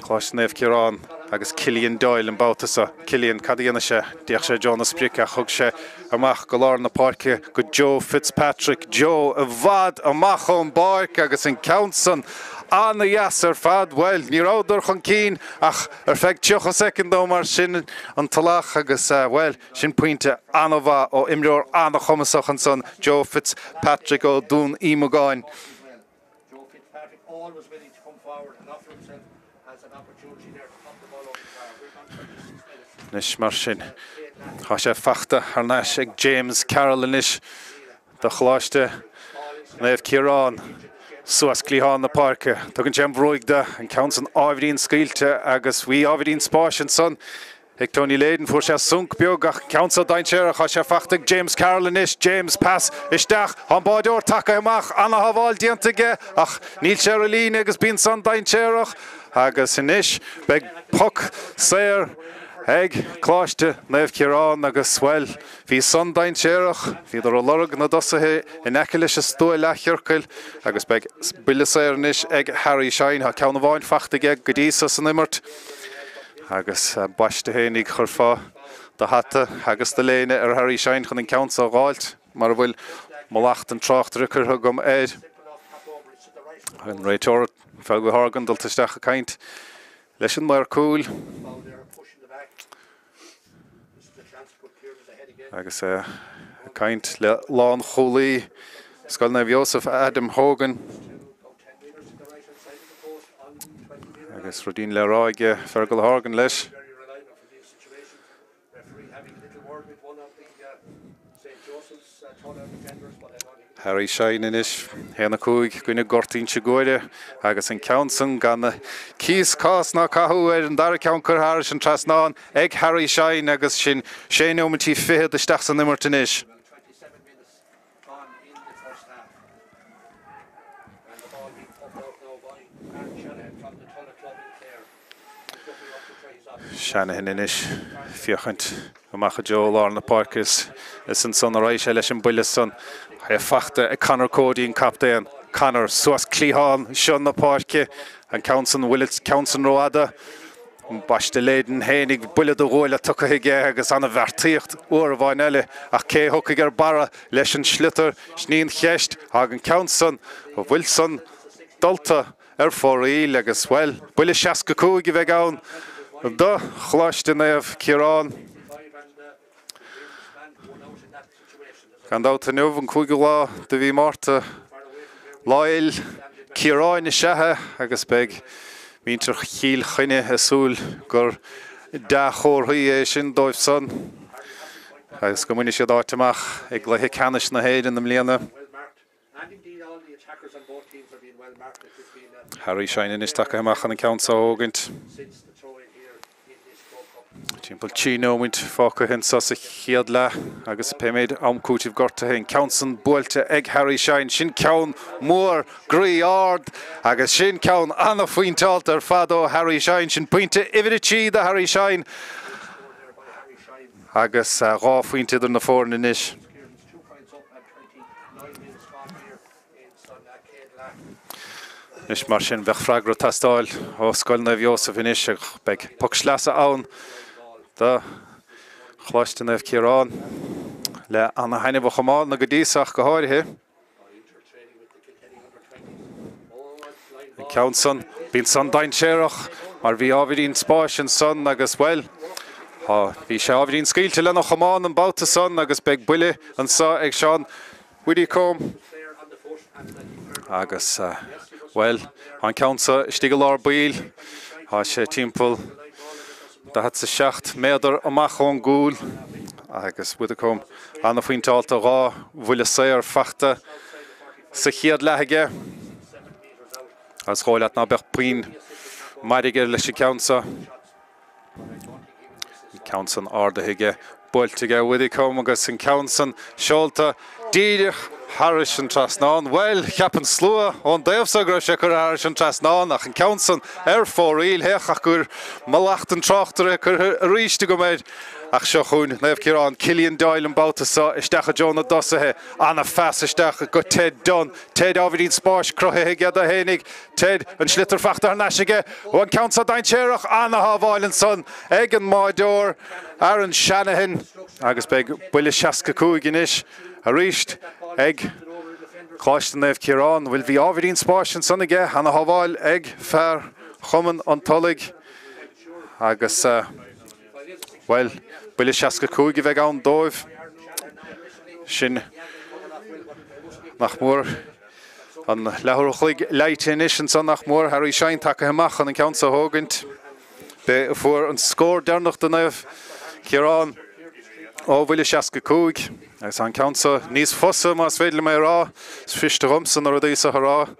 Cláisnéamh Ciarán agus Cillian Doyle an Bautasa, Cillian Cadiana sé, Diach sé John Asprica, thug sé amach go lár na páirce go Joe Fitzpatrick, Joe a bhad amach an Barc agus an Countson, Anna Yes ar fad, well, ní ráidir chun cín ach ar feig teocha second ó mar sin an talach agus, well, sin pointe Anna bha ó imreor Anna Chomasach an son, Joe Fitzpatrick ó dún Imagáin. Nish Marsin, Hasha Fachta, Harnashek, James Carolinish, the Chlashte, Nev Kiran, Suas Clihan, the Parker, Tuganjem Vroigda, and Council Avidin Skilte, Agus, we Avidin Spash and Son, Tony Laden, Forsha Sunk, Biogach, Council Dincher, Hasha Fachta, James Carolinish, James Pass, Ishtach, Hambador, Takamach, Anna Haval, Diantige, Ach, Neil Sherylin, Agus, Bin Son Dincher, Agus, Nish, Beg Puck, Sayer. Egg, Cláiste, Neamh Ciarán agus bhfuil hí son daintearach, hí idir olorg na dosaithe in eice leis is dóigh leathheorcail agus beidh bilisarnis ag Harry Shine a ceann bhain fachta ag go dtí san imirt agus baiste hénig chur fá de hatta agus de léine ar Harry Shine chun an ceann a gáilt mar bhfuil malacht an trácht ruchar thugam éir an réiteoir fel go hágan dul isteach a caiint leis an mar cúil. Agus a kaint le Lán Cholaí, Scoilneamh Joseph, Adam Hogan, agus Rodín le Ráige, Fergal Horgan leis. Harry Shine inis, Hena Cúig, Gwine Gortín Sigóide, agus an Council gan na Cís Cás na Cahu ar an Dara Count Cur Harris an Trasnáin, ag Harry Shine agus sin Shane O'Matí Fihid isteach san imirt inis. Shanahan inis, Fiachant, Amacha Joe Lorna Parkers, is an son aráis leis an buile son. I fachta a Conor Cody and Captain Conor Suas Clihan Shonna Parke and Council Willits Council Roada and Bashteladen Henig Bullad Rola Tukahige agus an vertiert or Vanelle a K Hookiger Barra Leschen Schlitter Schneen Hest Hagen Council of Wilson Dalta Erfori legas well Bullishaska Kugi Vegan the Chlashtinev Kiran. Gan dát an uimh an cúige lá do bhí Marta Lyle Ciaráin isithe agus beidh míntar chill chuine asúil gur dá chóirthaí é sin dóibh san agus go muinne siad áit amach ag lethe canis na héad an am léana. Harry Shine is take amach an Council ógant. Timpel Chino went Foca Hensas Hiadla, Agus Pemed, Amkutiv Gortahin, Council Bolta, Egg Harry Shine, Shin Cown, Moore, Greyard, Agus Shin Cown, Anna Fuintalter, Fado, Harry Shine, Shin Pointe, Iverichi, the Harry Shine, Agus Raw Fuinted on the foreign inish. Nish Marcin Vechfragro Tastal, Oskolnev Joseph Inishek, Beg Pokslasa Aun. The Chlashtinev Kiran, Le Anna Heinebochamal, Nagadisach Gahari here. Johnson bín sundain séireach mar bhí ábhairín spáis an son agus bhfuil. Bhí sé ábhairín sciilte lena chamáin an báta son agus beidh buile an sa ag seán Willie Combe agus bhfuil an Council stigh lár buil há sé timpeall de hat sa seacht méadar amach ón gúil agus Willie Combe anna faointealta rá bhuiile séar fachta sa chiad leige as roiile ná bheith puin maidige leis an Council Council ardaige boltige Willie Combe agus an Council seolta dídach Harris and Trasnan, well, Captain Slua on Devsagra Shakur Harris and Trasnan, Achan Counson, Air for Real, Hechakur, Malachtan Trachter, Rishtigomed, Achshachun, Nevkiran, Killian Doyle and Baltasar, Estacha John Dosahe, Anna Fass, Estacha, got Ted Dunn, Ted Avidin Sparsh, Krohe, Geda Henig, Ted and Schlitterfachter Nashige, one Council Dine Cherach, Anna Havalinson, Egan Maidor, Aaron Shanahan, Agasbeg, Willishaska Kuginish. Arisht, egg, Koshtanev Kiran will be Avidin Spash and Sonige, Hannah Haval, egg, fair, Homan on Tolig. Agus, well, Bilishaska Kugi Vegan Dove, Shin Nachmur, and Lahurig Leitinish and Son Nachmur, Harry Shine Takahemach and Council Hogant, before and score Dernochtanev Kiran. Oh, Willishaska Kuig, as an Council, Nis Fossa, Masvedel Mayra, Fish to Rumson or Disa Hara.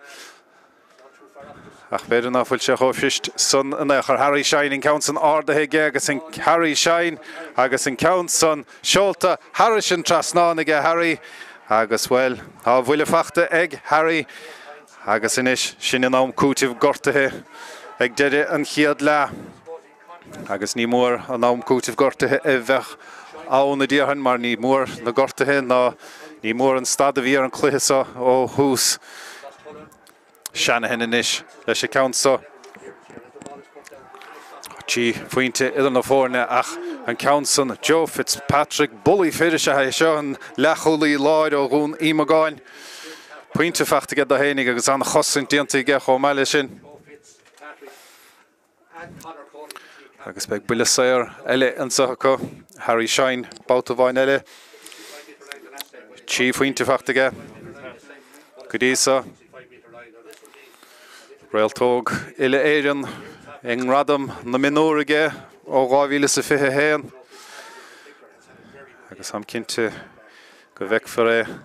Ach, Bedena Fulcheho Fish, son and Harry Shine in Council, Arda Hegagas and Harry Shine, Agas in Council, Sholta, Harris and Trasnaniga Harry, Agas well, how Willifachte, Egg, Harry, Agas inish, Shininam Kutiv Gortehe, Egg Dede and Hiadla, Agas Nimor, Anam Kutiv Gortehe Evech. Aon the dear hand mar ni more the gorte hen na ni more instead of here and clissa oh who's Shanahan inish let's account so chi fuinte idon forna ach and Council Joe Fitzpatrick bully finish ha shon lachuli lloyd run imagon pointe fachte get the henige gesan gossen tintige gomalischen I expect Bill Sayer, Elle and Sahako, Harry Shine, Bautavine Elle, Chief Winterfachtige, Kudisa, Railtog, Elle Arian, Engradam, Naminorige, Oraville Sefehehen. I guess I'm keen to go back for a.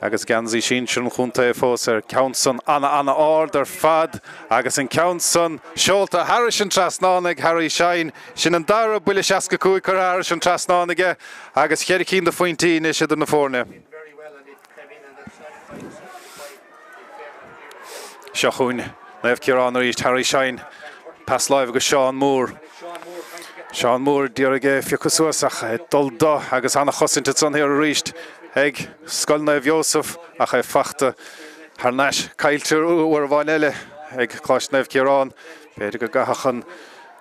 Agus Ganzi Shinchun Hunte Foser, Council, Anna Anna Order, Fad, Agus and Council, Sholta, Harris and Trasnanig, Harry Shine, Shinandara, Bilishaska Kuikar, Harris and Trasnanig, Agus Herikin the Fuinti, Nishad in the Forne. Shahun, Nev Kiran reached Harry Shine, pass live with Sean Moore. Sean Moore, Dirige, Fyokusuasach, Dolda, Agus Anna Hossin, it's on here reached. Egg, Skolnev Josef, Ache Fachte, Harnash, Kailtur, Urvanelle, Egg, Kloshnev Kiran, Pedro Gahachan,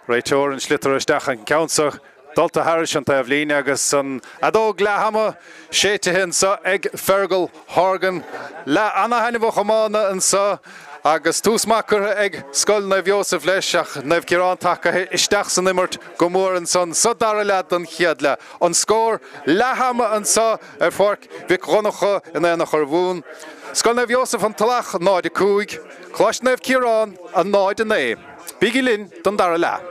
Reitor and Schlitterish Dachan, Council, Dalta Harris and Tavlin, Agasan, Adogla Hammer, Shetihin, Sir, Egg, Fergal, Horgan, La Anna Hanibohamana, and Sir, Agus Tusmacher, Egg, Skolnev Josef Leshach, Nev Kiran Taka, Ishtachsen Immert, Gomor and Son, Sodarlat and Hiedla, on score, Lahama and Sa, Erfork, Vikronocho, and Enachorvun, Skolnev Josef and Talach, Nod the Kuig, Kloshnev Kiran, and Nod the Nay, Bigilin, Dondarala.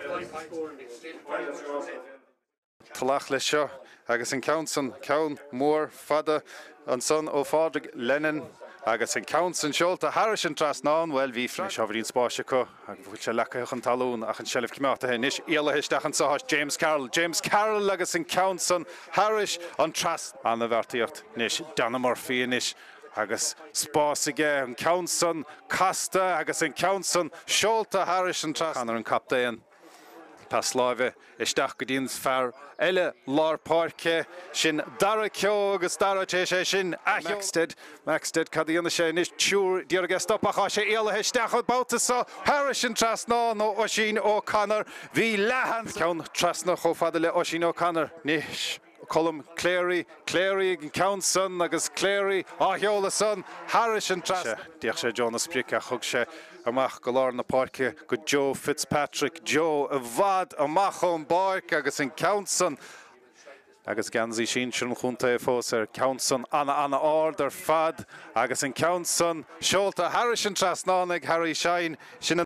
Talach Lesha, Agus in Council, Count, Moore, Father, and Son of Father Lennon. Agus and Council Sholta, Harris and Trasnan, well, we finish over in Spashako, Vilchalaka and Talon, Achan Shelf Kimata, Nish, Ilahish, Dachan Sahash, James Carroll, James Carroll, Agus and Council, Harris and Trasnan, Anavartiot, Nish, Dana Murphy, Nish, Agus Spasige, and Council, Costa, Agus and Council, Sholta, Harris and Trasnan, and Captain. Paslave, Ishtachudin's Far, Elle, Lar Parke, Shin Darakyo, Gustarache, Shin Axted, Maxted, Kadian Shenish, Chur, Dirgestopahashe, El Hestacho, Baltasar, Harris and Trasna, no Oshin O'Connor, V. Lahan, Count Trasna, Hofadele, Oshin O'Connor, Nish. Colum Clary, Clary and Countson, agus Clary, Ahiola Harris and Trask. Diach Jonas Prika, Hugshe, Amach Galar in the park here, good Joe Fitzpatrick, Joe Avad, Amachon Bark, agus in Countson. Agus Ganzi Shinchon Hunta Foser, Countson, Anna Anna Order, Fad, agus in Countson, Sholta, Harris and Trasnanig, Harry Shine, Shinan.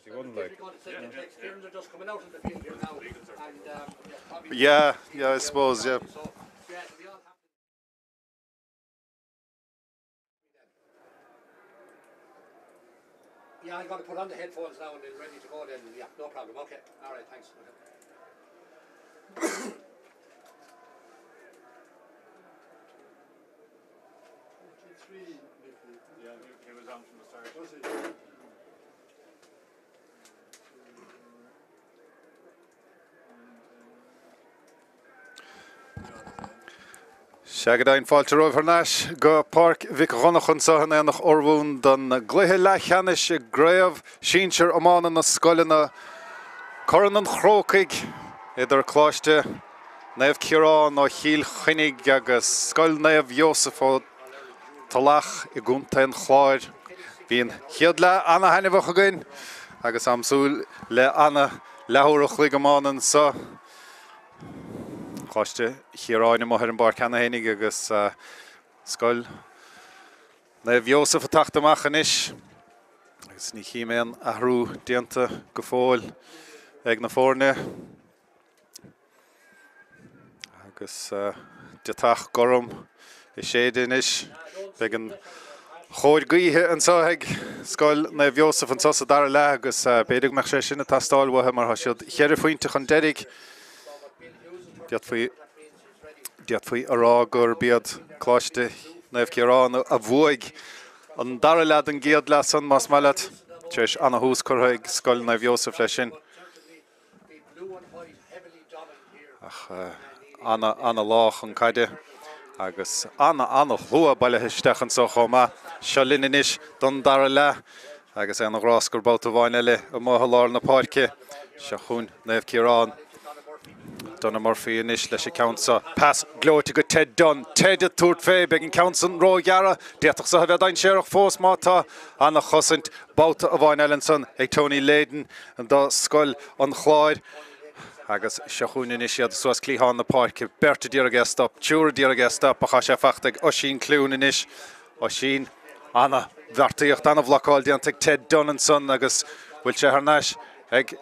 twenty-one, like. Yeah, yeah, I suppose, yeah. Yeah, I'm going to put on the headphones now and then ready to go then. Yeah, no problem. Okay. All right, thanks. Okay. Three. Yeah, he was on from the start. Was he? Shagadein Faltero Vernash, Go Park Vic Ronachon Sahanan of Orwoon, then Glehela Hanish, Grave, Shincher Oman and Skolina, Coronan Hrokig, Eder Kloster, Nev Kiran, Ochil Hinig, Skol Nev Yosefo. Talach igunten chloir bin hiadla ana hanevachagin agus amsul le ana lahuruchligaman so koste hiroine moherin barkana henig agus skol ne Joseph tachte machen is is ni himen ahru dente gefoel egna vorne agus de tag gorum is shade is begin Khor Gih and Sahig Skull Nev Joseph and Sosa Dar Lagus Bedig Machshin at Tastal Wahamar Hashid Herifuin to Konderic Diatfui Diatfui Arag or Beard Kloshte Nev Kiran Avoig and Daralad and Giad Lasson Masmalat Chesh Anahus Korhig Skull Nev Joseph Leshin Anna Anna Law and Kade Agus Anna Anna Hua Balahistachan Sochoma, Shalinish, Dundarala, Agus Anna Rosker Baltavanele, Mohalar Naparke, Shahun, Nev Kiran, Donna Murphy Inish, Lesha Council, Pass Glow to Good Ted Dunn, Ted at Turtfe, Begging Council, Roy Yara, Death of Savadain Sheriff Force Mata, Anna Hussent, Baltavan Ellenson, A Tony Laden, and the Skull on Clyde. Agus Shahun Inishad Swas Clihan the Park, Berta Diragesta, Chura Diragesta, Pachasha Fachtig, Oshin Clunish, Oshin, Anna, Vartian of Local Diantic, Ted Dunn and Son, Agus, Wilshire Harnash, Egg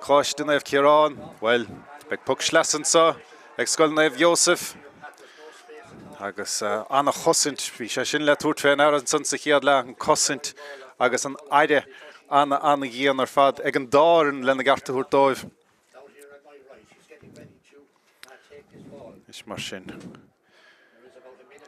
Koshdinev Kiran, well, Big Puck Schlassen, so, Egg Skolnev Joseph, Agus Anna Hussent, Vishashin Latut Van Aronson, Sihiadla, and Kossent, Agus and Ida, Anna Anna Yeaner Fad, Egg and Doran, Lenagarta Hurtov. Ismarshin.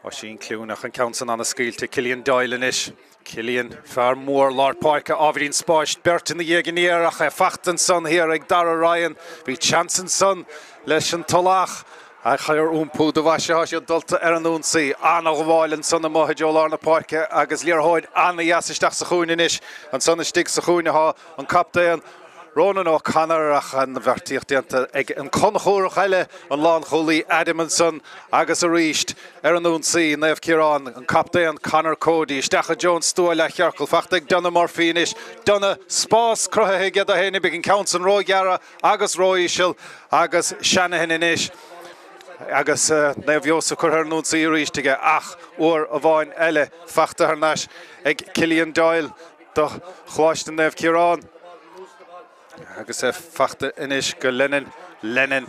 Oshin Clunach and Council on a scale to Killian Doylanish. Killian Farmore, Lord Parker, Averin Sposh, Bert in the Yeganier, Fachtenson here, Egdara Ryan, V. Chansenson, Leshen Tolach, Achar Umpu, Devashash, Adulta Eranunsi, Anna Wallin, Son of Mohajol, Arna Parker, Agaslier Hoyd, Anna Yasishtach Sahuninish, and Son of Stig Sahunaha, and Captain. Ronan O'Connor and Vertier Denta and Conchor Helle and Lon Hooley Adamson, Agus Arish, Aaron C, Nev Kieran, and Captain Connor Cody, Stacha Jones, Stuela, Herkel Fachtig, Donna Morphinish, Donna Spas, Crohe, Geda Hennebigan Council, Roy Yara, Agus Roy Shell, Agus Shanahan Inish, Agus Nev Yosef Kurhernun C, Rishtiga, Ach, Ur, Avon, Elle, Fachter Nash, Egg Killian Doyle, Doch, Chlosh, Nev Kieran. Agus Fachter Inish go Lennon, Lennon,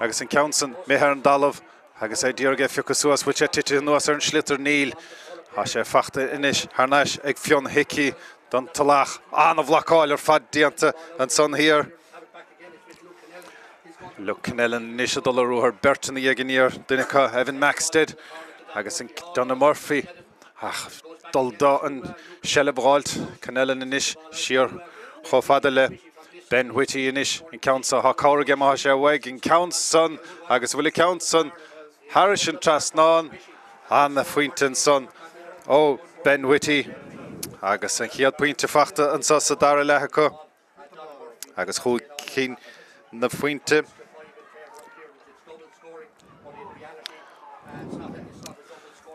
Agus in Council, Meher Dalov, Agus Dirge Fukusuas, which I teach in Northern Schlitter Neil, Ashe Fachter Inish, Harnash, Eg Fionn Hickey, Don Talach, Anna Vlacoil or Fad Dianta, and Son here. Luke Knellen, Nisha Dolaruher, Bert in the Yeganier, Dinica, Evan Maxted, Agus in Donna Murphy, Ach, Dolda and Shellebrolt, Knellen Inish, Sheer, Hofadele. Ben Whitty Inish in Council Hakorga Mahashaweg in Council Agus Willie Council Harris and Trasnan and the Fuinton Son. Oh, Ben Whitty Agus and Hiad Puinte Fachter and Sasadara Lahako Agus Hulkin the Fuinte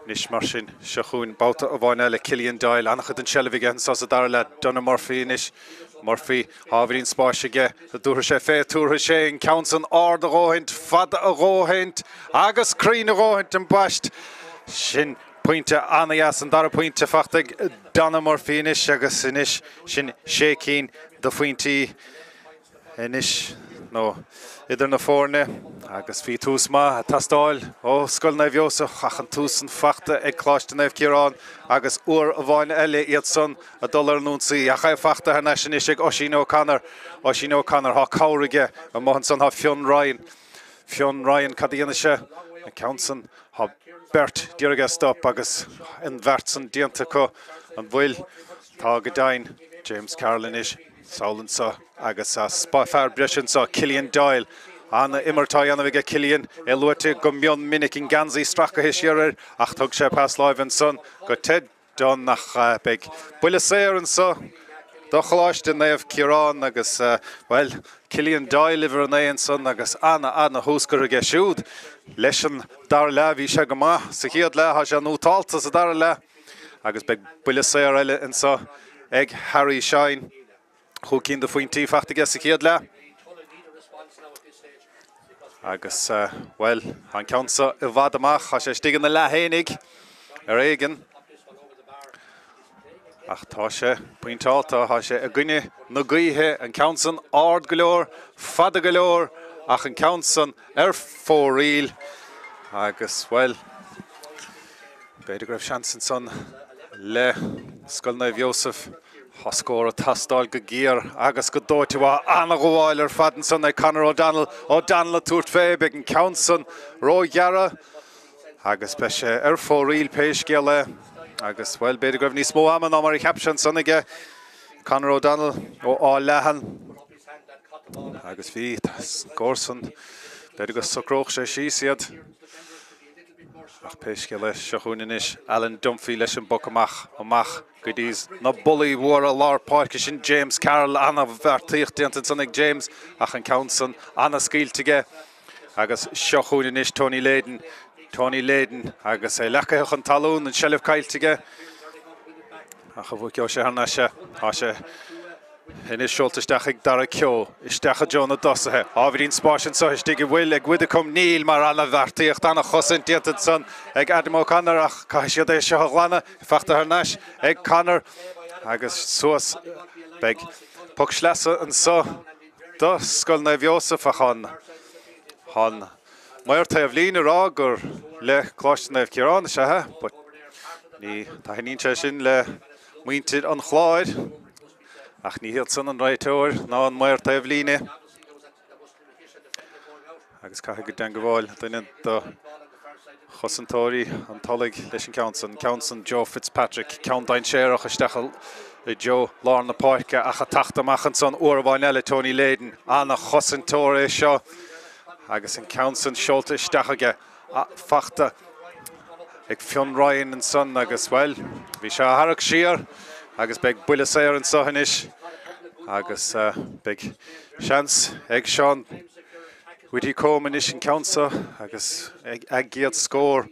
Nishmarshin Shahun Bauta of Onella Killian Doyle Anachat and Shelvig and Sasadara La Donna Murphy Inish. Murphy, Averin Spashige, the Durchefe, Turche, Council, Ard Rohent, Fad Rohent, Agus Crean Rohent and Basht, Shin Pointa Anayas and Dara Pointa Fatig Dana Morfinish Agasinish Shin Shaking the Fuinti Inish no either na forne Agas Fitusma Tastal O Skolneviosa Hachantusen Fachta a Clash to Nevkiran Agas Ur Von Ellie Yatson a dollar nunsi Achai Fachta Hanashinishig Oshino Connor Oshino Connor Hawk Haurige and Mohanson have Fionn Ryan Fionn Ryan Kadianisha and Counson Hob Bert Dirigasta Pagas and Vertson Diantico and Will Targadine James Carlinish Saulinsa Agasa Spafar Breshinsa Killian Doyle Anna Immertayanoviga Killian Eluete Gumyon Minikin Ganzi Strakohishirer Achtogshe Paslivenson got Ted Donachbeg Bulisair and so Dochlash the Nave Kiran Nagas well Killian Doyle liver and son Nagas Anna Anna Husker Geshud Leshen Darla Vishagama Sihiadla Hajanu Taltas Darla Agus Beg Bulisair and so Egg Harry Shine who kind of went to Fatigasikiadla Agus well Han Council Evadamach has stigen the Lahenig Regan Ach Tasha, Point Alta, Hasha, Agune, Noguihe, and Counson, Ard Galore, Fada Galore, Ach and Counson, Air for Real, Agus, well, Bedegraf Shansenson, Le, Skolnev Joseph, Hoskor, Tastal Gagier, Agus Godotiwa, Anna Gowiler, Fadenson, Conor O'Donnell, O'Donnell, Turtvebig, and Counson, Roy Yara, Agus Peshe, Air for Real, Peshgele, Agus well better grab ni small am no more caption sonige Conor O'Donnell o Allahan Agus feet Gorson better go so croch she said Ach Peshkele Shahuninish Alan Dunphy Leshen Bokamach Amach Goodies no bully war a lar Parkishin James Carroll Anna Verticht and Sonic James Ach and Counson Anna Skiltige Agus Shahuninish Tony Laden Tony Laden, Agus Elaka Talon and Shelif Kailtige. Achavukio Shanasha, Hasha. In his shoulders, Dachik Darakio, Istacha Jonah Dossahe, Avidin Spash and Sahish Diggy Will, Egwidicum Neil, Marana Varti, Tana Hossin Tietenson, Egg Adamo Connor, Kasha de Shahlana, Fakta Hernash, Egg Connor, Agus Suas, Beg Pukschlasser and so, Dos Golneviosa Fahan. Han. Myrta Evlina Roger Le Closhnev Kiran Shaha, but the Tahinin Chashin Le Minted on Clyde. Achni Hilson and right over now on Myrta Evlina. Agus Kahagudangavol, then the Hossentori and Tolig, Lishin Counson, Counson, Joe Fitzpatrick, Countine Shera, Hastachel, Joe Lorna Parker, Achatachta Machanson, Urvanella, Tony Laden, Anna Hossentori Shaw. Agus in Counson Schulte Stachage Fachter Eg Fionn Ryan and Son Agus well Visha Harak Shear Agus Beg Bulisair and Sohanish Agus Beg Chance Eg Sean Witty Comanish in Council Agus Eg Geert Score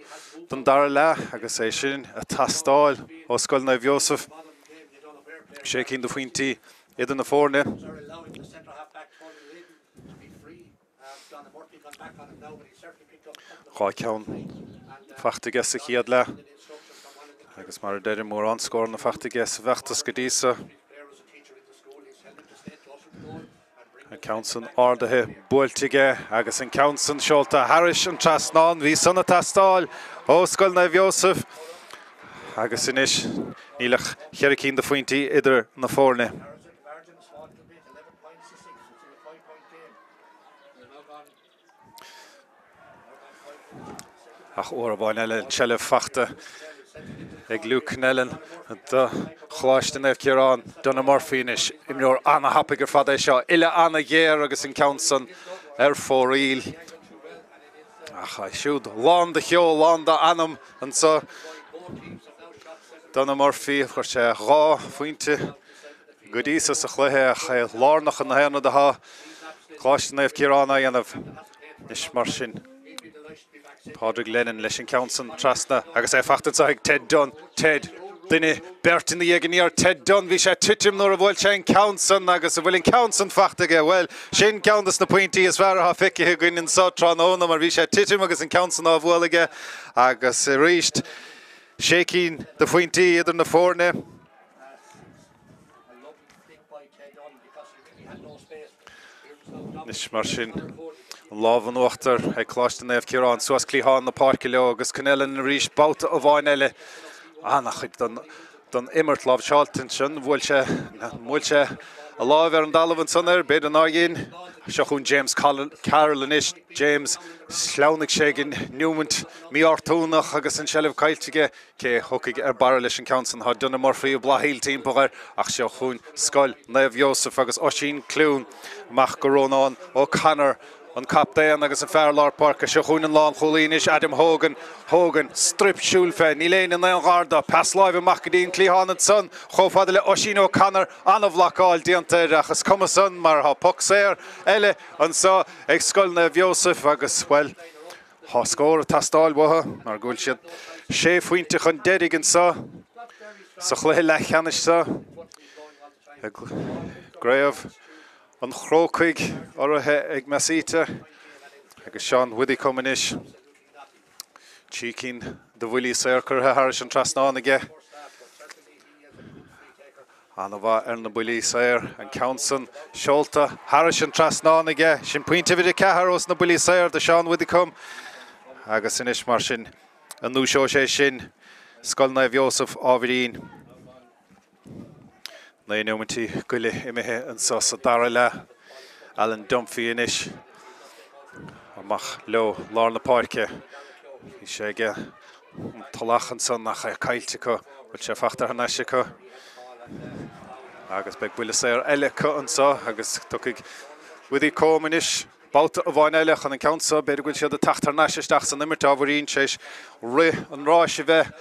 Dundarla Agus Eshin Atastal Oskol Nav Joseph Shaking the Fuinti Eden the Forne Hawkhound, Fachtiges Hiedla. I guess Maradere more on score on the Fachtiges Vachtaskadisa. Counson Ardehe, Bultige, Agasin Counson, Schulte, Harris and Trasnon, Visonatastal, Oskol Nav Joseph, Agasinish, Nilach, Herikin the Fuinti, Ider Naforne. Ach, Orbanellen, Chelle Fachte, Eglu Knellen, and the Chlashton of Kiran, Dunamore finish, Imnor Anna Happiger Fadesha, Illa Anna Yeragus in Counson, Air for Real. Ach, I should Lon the Hio, Lon the Annam, and so Dunamore Fee, of course, Raw, Fuinte, Goodies, as a Chlehe, Lornach and Hena the Ha, Chlashton of Kirana, and of Nishmarshin. Padraig Lennon, Lishin Counson, Trasna, Agus Fachtenzag, Ted Dunn, Ted Dinne, Bert in the Yeganier, Ted Dunn, Visha Titim, Noravoil, Shane Counson, Agus Willing Counson, Fachtige, well, Shane Counson, the pointy is Vara Hafiki, Hugin in Sotron, Onam, Visha Titim, Agus in Counson of Willige, Agus reached shaking the Fuente either in the corner. Nis Marcin, Love and Water, I clashed in the F K R, so as Clehan the Parkillo, Gus Canellan reached bout of Arnelle. Anna Hipton, Don Immert Love Charlton, Wilshire, Mulcher, a Love and Dalavan Sonner, Baden Argin, Shahun James Carolinish, James Slownik Shagan, Newman, Miartuna, Hagas and Shelev Kailtige, K. Hookig, Barrelish and Council, had done a Murphy, Blahil team, Bogar, Ashahun, Skull, Nev Yosef, Hagas Oshin, Clune, Machgaronon, O'Connor. On Cap Day and Agus and Farlar Park, Shahun and Lon Hulinish, Adam Hogan, Hogan, Strip Schulfe, Nilain and Leonardo, Pass Live and Macadine, Clehan and Son, Hofadele, Oshin O'Connor, Anavlak, all Diante, Rachas Comerson, Marha Puxer, Ele, and so Exkulnev Yosef, Agus, well, Hoskor, Tastal, Waha, Margulchet, Shea Fuintich and Dedig and so, Sochlehilach Hanish, so, Grave. On Croquig, Orahe Egmasita, Sean Woody Cominish, Cheekin, the Willie Circle, Harris and Trasnonige, Anova, Erna Willie Sire, and Council, Sholta, Harris and Trasnonige, Shimpuinte Vidicaharos, Nobili Sire, the Sean Woody Com, Agasinish Marcin, and Nushoshe Shin, Skolnaev Yosef, Ovidin. Nae Newmanty, Gully, Imehe, and Sosa Darrella, Alan Dunphy, Inish, Mach Low, Lorna Parke, Ishega, Talach and Son, Nacha Kailchiko, Wilchef Achter Hanashiko, Agus Beg Willisair, Eleka and So, Agus Tukig, Withy Cominish, Bouta of Elech and the Council, Bedwilch the Tachter Nashish, Dax and Imertavarin, Chesh, Re and Rashive.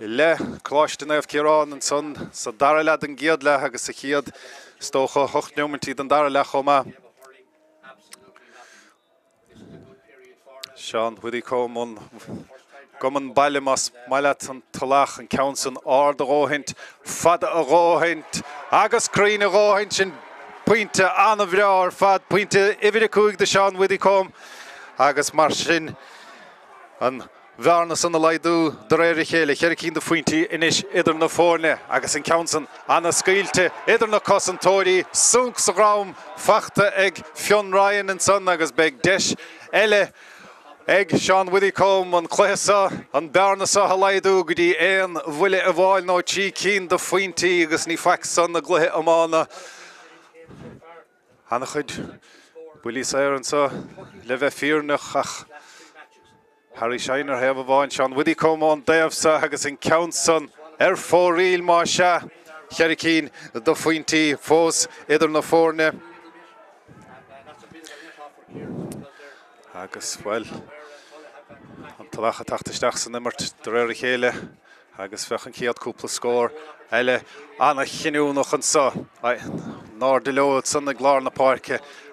Le clashed in Kiran and Son, Sadarelad and Giadla, Hagasakid, Stocha, Hoch Numanti, and Darela Homa. Sean Widicom on Goman Balimas, Malat and Talach and Council, Ard Rohint, Fad Rohint, Agas Green Rohint, and Puinte Anavir, Fad Puinte, Ividicug, the Sean Widicom, Agas Marcin, and Varnas on the Laidu, Drerichele, Herkin the Fuinti, Inish, Idrna Forne, Agasin Council, Anna Skilte, Idrna Cossan Tori, Sunks Raum, Fachte Egg, Fionn Ryan and Son, Agasbeg Desh, Ele, Egg, Sean Widicombe, and Clessa, and Darnas on the Laidu, Gudi Ain, Willie Eval, no Cheekin the Fuinti, Agasni Fax, Son, the Glehe Amana, Anachid, Willie Sire and So, Leve Firnach. Harry Shiner have a one, Sean Widicombe on Devsa, Hagasin Council, Air for Real Marsha, Hurricane, the Fuinti, Foz, Edna Forne. Hagas, well, on Talacha Tachtistachs and Emmert, Drerichele, Hagas Fachenkiat, couple score, Ele, Anna Hinu Nochensa, Nordelo, it's on the Glarna Park,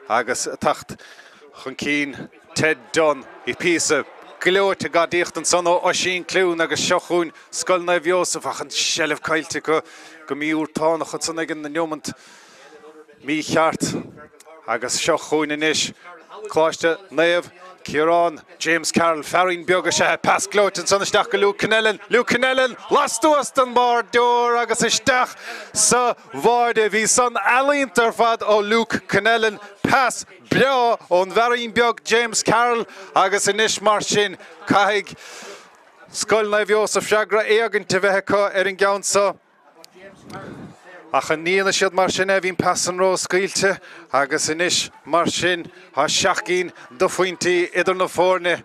Hagas Tacht, Hunkin, Ted Dunn, Episa. Glow to Gadicht and Sono Oshin Clune, Agashahun, Skolnev Yosef, and Shell of Kailtiko, Gomur Ton, Hotsonig the Newman, Michart, Agashahun Inish, Kloster, Nev, Kieran, James Carroll, Farin Biogasha, Pass Gloat and Sonestach, Luke Canellan, Luke Canellan, Last Weston Bardor, Agasistach, Sir Vardevi, Son Alin Terfad, or Luke Canellan, Pass. Bro on Varin Biog, James Carroll, Agasinish Marcin, Kahig, Skolnev Yosef Shagra, Eogin Tevehko, Erin Gounsa, Achanilashid Marcin, Evin Passan Rose Skilte, Agasinish Marcin, Hashakin, Dufuinti, Idrna Forne,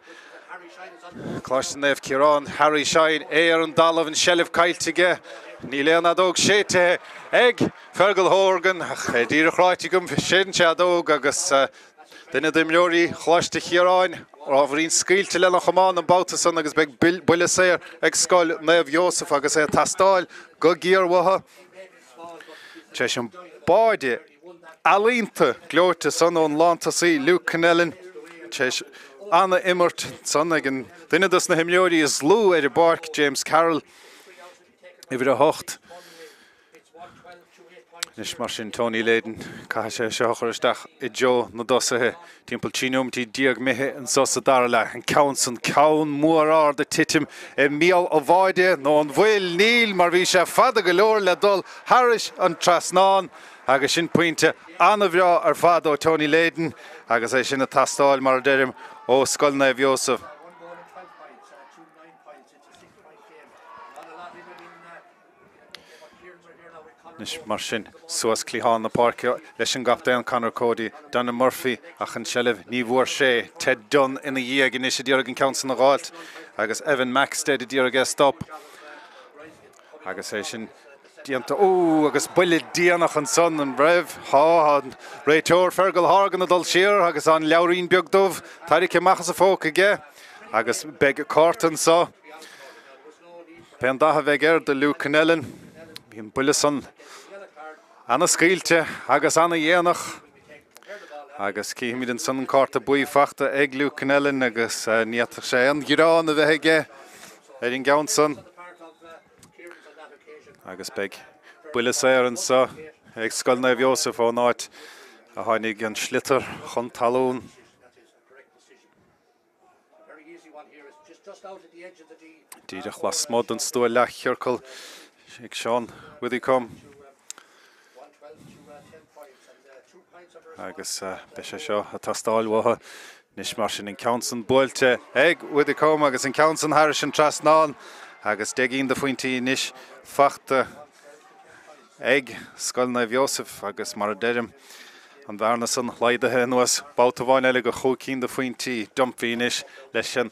Klashnev Kiran, Harry Shine, Aaron Dalov, and Shelev Kailtige. Nilena Dog Shete, Egg, Fergal Horgan, Edir Kratigum, Shencha Dog, Agus, Denedimuri, Hlash to Hiron, Rovrin Skill to Lenochaman and Bautason, Agus Beg Bullisair, Exkol, Nev Yosef, Agus Tastal, Gogir Waha, Chesham Bardi, Alinta, Glorta, Son on Lantasi, Luke Canellan, Chesh. Anna Immert, Sonnegan, Dinadas Nehemuri is Lou, Eddie Bark, James Carroll, Ivira Hocht, Nish Martin Tony Laden, Kasha Shahorstach, Ejo, Nodosahe, Timpolchinum, T. Diag Mehe, and Sosadarla, and Counts and Cown, Murar, the Titim, Emil Ovoide, Non Will, Neil, Marvisha, Father Galore, Ladol, Harish, and Trasnon, Agashin Pointe, Anavia, Arvado, Tony Laden, Agashin at Tastal, Marderim, O Skolnev Yosef. Nish Marshin, Suas Clihan, the Park, Leshin Gapdan, Connor Cody, Donna Murphy, Achan Shelev, Nivor Shea, Ted Dunn in the year, Ganesha Dirigan Council in the Galt, I guess Evan Maxted, the Dirigas stop. I guess Leshin Dianta, oh, I guess Billy Dianach and Son and Brev, Ha, and Ray Tor, Fergal Horgan, the Dulshire, I guess on Laureen Bugdov, Tariq Machasafok again, I guess Beg Corton, so Pendaha Veger, the Luke Canellan. In Bullison, Anna Skilte, Agasana Yenach, Agas Kimidin Sun Carter Buifachta, Eglu Knellen, Agas Niatashan, Giron, the Hege, Edin Gownson, Agas Beg, Bullisair and so, Exkolnev Josef or not, a Heinigan Schlitter, Huntaloon. Very easy one here, it's just, just out at the edge of the D. Didach was Smod and Stuela Hirkel. Sean, will he come? I guess Beshashaw, a Tastal Waha, Nishmarshin in Council, Bolte, Egg, will he come? I guess in Council, Harish and Trasnan, I guess Degin the Fuinti, Nish, Fachte, Egg, Skolnev Josef, I guess Maraderim, and Varnason, Leidahen was Bautavan Elega Hokin the Fuinti, Dumpy Nish, Leshen,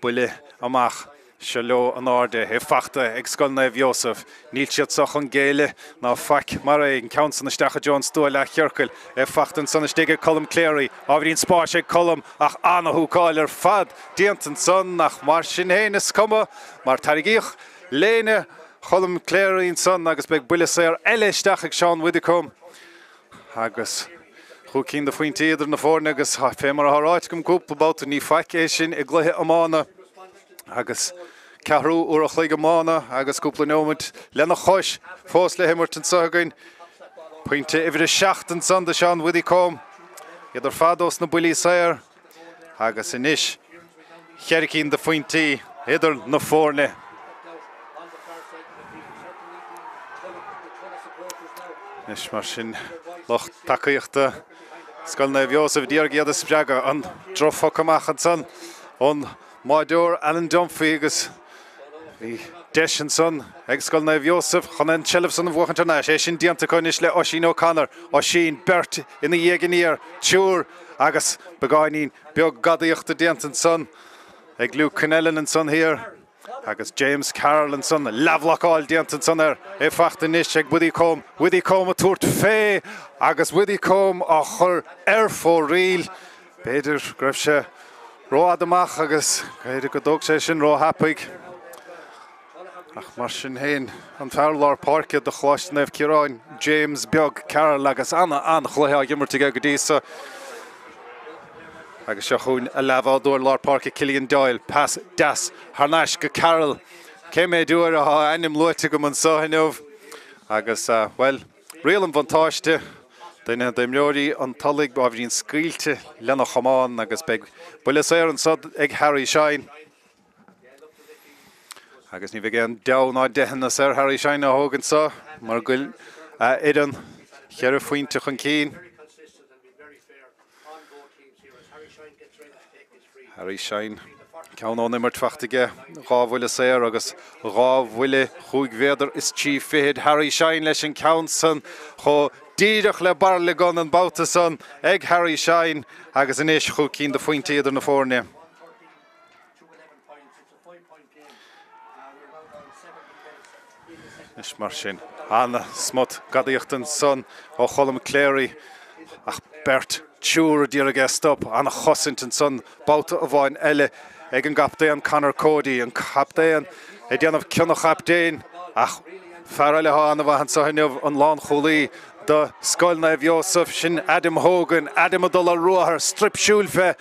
Bulle, Amach. Shalom an Orde, Hefachte, Exkolnev Josef, Nilchet Sochen Gele, now Fak Murray, and Council Stacha John Stuela Hirkel, Hefacht and Son Stege Column Clary, Avrin Sparshe Column, Ach Anna Hu Kaller Fad, Dient and Son, Nach Marshin Henes Kummer, Martarigich, Lene, Column Clary and Son, Nagasbeg Bullisair, Elle Stachik Sean Widdicombe, Haggis. Hooking the Fuin Teeder and the Fornegas, Femmer Horaticum Coup, about the Nifak Eshin, Egle Amana. Agus Caru or a Chlegamana, Agus Kuplanomet, Lena Hosh, Fosle Himmerton Sargin, Pointe Every Shacht and Sandeshan Widdicombe, Yether Fados Nobili Sire, Agus Inish, Herikin the Fuinti, Eder Naforne. Nishmarshin Loch Takayachta, Skolnev Josef, Diergia the Spraga, and Drofokamachan, on Mardor, Alan Dunfigus, the Deshinson, Exkolnev Josef, Hanan Chelifson of Wachentanash, Eshin Diantakonishle, Oshin O'Connor, Oshin Bert in the Yeganier, Chur, Agus, Begainin, Biog Gadiach the Diantinson, Eglu Canellan and Son here, Agus James Carroll and Son, Lavlock all Diantinson there, Efachtanish, Egwidicombe, Widicombe a Tour Fe, Agus Widicombe, Ocher, Erfor Real, Peter Grefshe. Ro Adamach, Agus, Gaida Godog Session, Ro Happig. Ach Marshin Hain, and Farlar Park at the Chlashnev Kiron, James Biog, Carol Agus, Anna, Anna, Chloe, Gimmer to Gagodisa. Agus Shahun, Alava, Dor, Lar Park, Killian Doyle, Pass, Das, Harnash, Carol, Keme Dura, Anim Lotigum, and Sahinov. Agus, well, real advantage to. Then the majority on Talig Bavrin Skrilte, Lena Haman, Agus Beg, Bullisair and Sod, Egg Harry Shine. Agus Nivigan down, I dehen, Sir Harry Shine, Hogan, Sir, Margul, Eden, Herifuin to Hunkin. Harry Shine, Count on him at Fachtige, Rav Willisair, Agus Rav Willie, Hugveder is chief, Fihid, Harry Shine, Leshen Council, Ho. Diedach le Barlegon and Bautason, Egg Harry Shine, Agus an Ish Hookin, the Fuinted in the Forne. Nish Marshin, Anna Smut, Gadiachton Son, O'Hollum Clary, Ach Bert, Chur, Dirigest up, Anna Hossington Son, Bauta Avoin Elle, Eggen Gapdean, Connor Cody, and Captain, Edian of Kinochapdean, Ach Farrell Hanova and Sahinov, and Lon Huli. The Skolnev Josef, Shin Adam Hogan, Adam Adollarua, Strip Schulfe,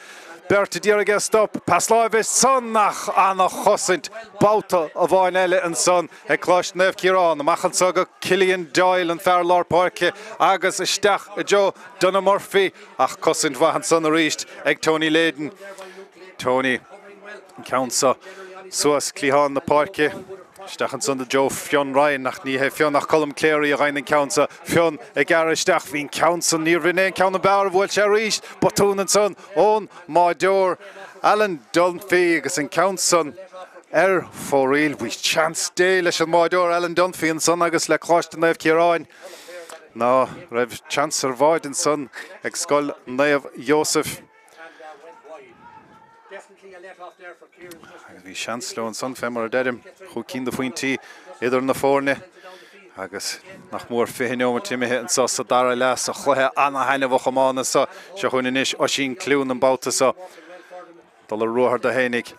Bertidieriga stop, Paslavis Sonnach Anna Hossint, Bauta of Oinele and Son, a Klosh Nev Kiran, Machansaga, Killian Doyle and Farlar Parke, Agus Stach, Joe, Donna Murphy, Ach Cossint Vahanson reached, Egg Tony Laden, Tony Council, Suas Clihan the Parke. Stachens under Joe Fionn Ryan nach nie Fionn nach Colm Clary rein in Council Fionn a Garish Stach in Council near Renee Council Bauer will cherish Batoon and Son on my door Alan Dunphy is in Council er for real we chance Dalish and my door Alan Dunphy and Son agus le crossed and they've Kieran no Rev chance survived and Son Excol Nev Joseph. Definitely a let off there for Kieran. We chancellor and son Femmer Dedham, who keen the Fuinty, either in the forne. Agus nach more Fihino and Timmy and so Sadara Lass, a Hohe Anna Heinevochamana, so Shahunish, Oshin Clune and Baltasa, Dolaroher de Heinig,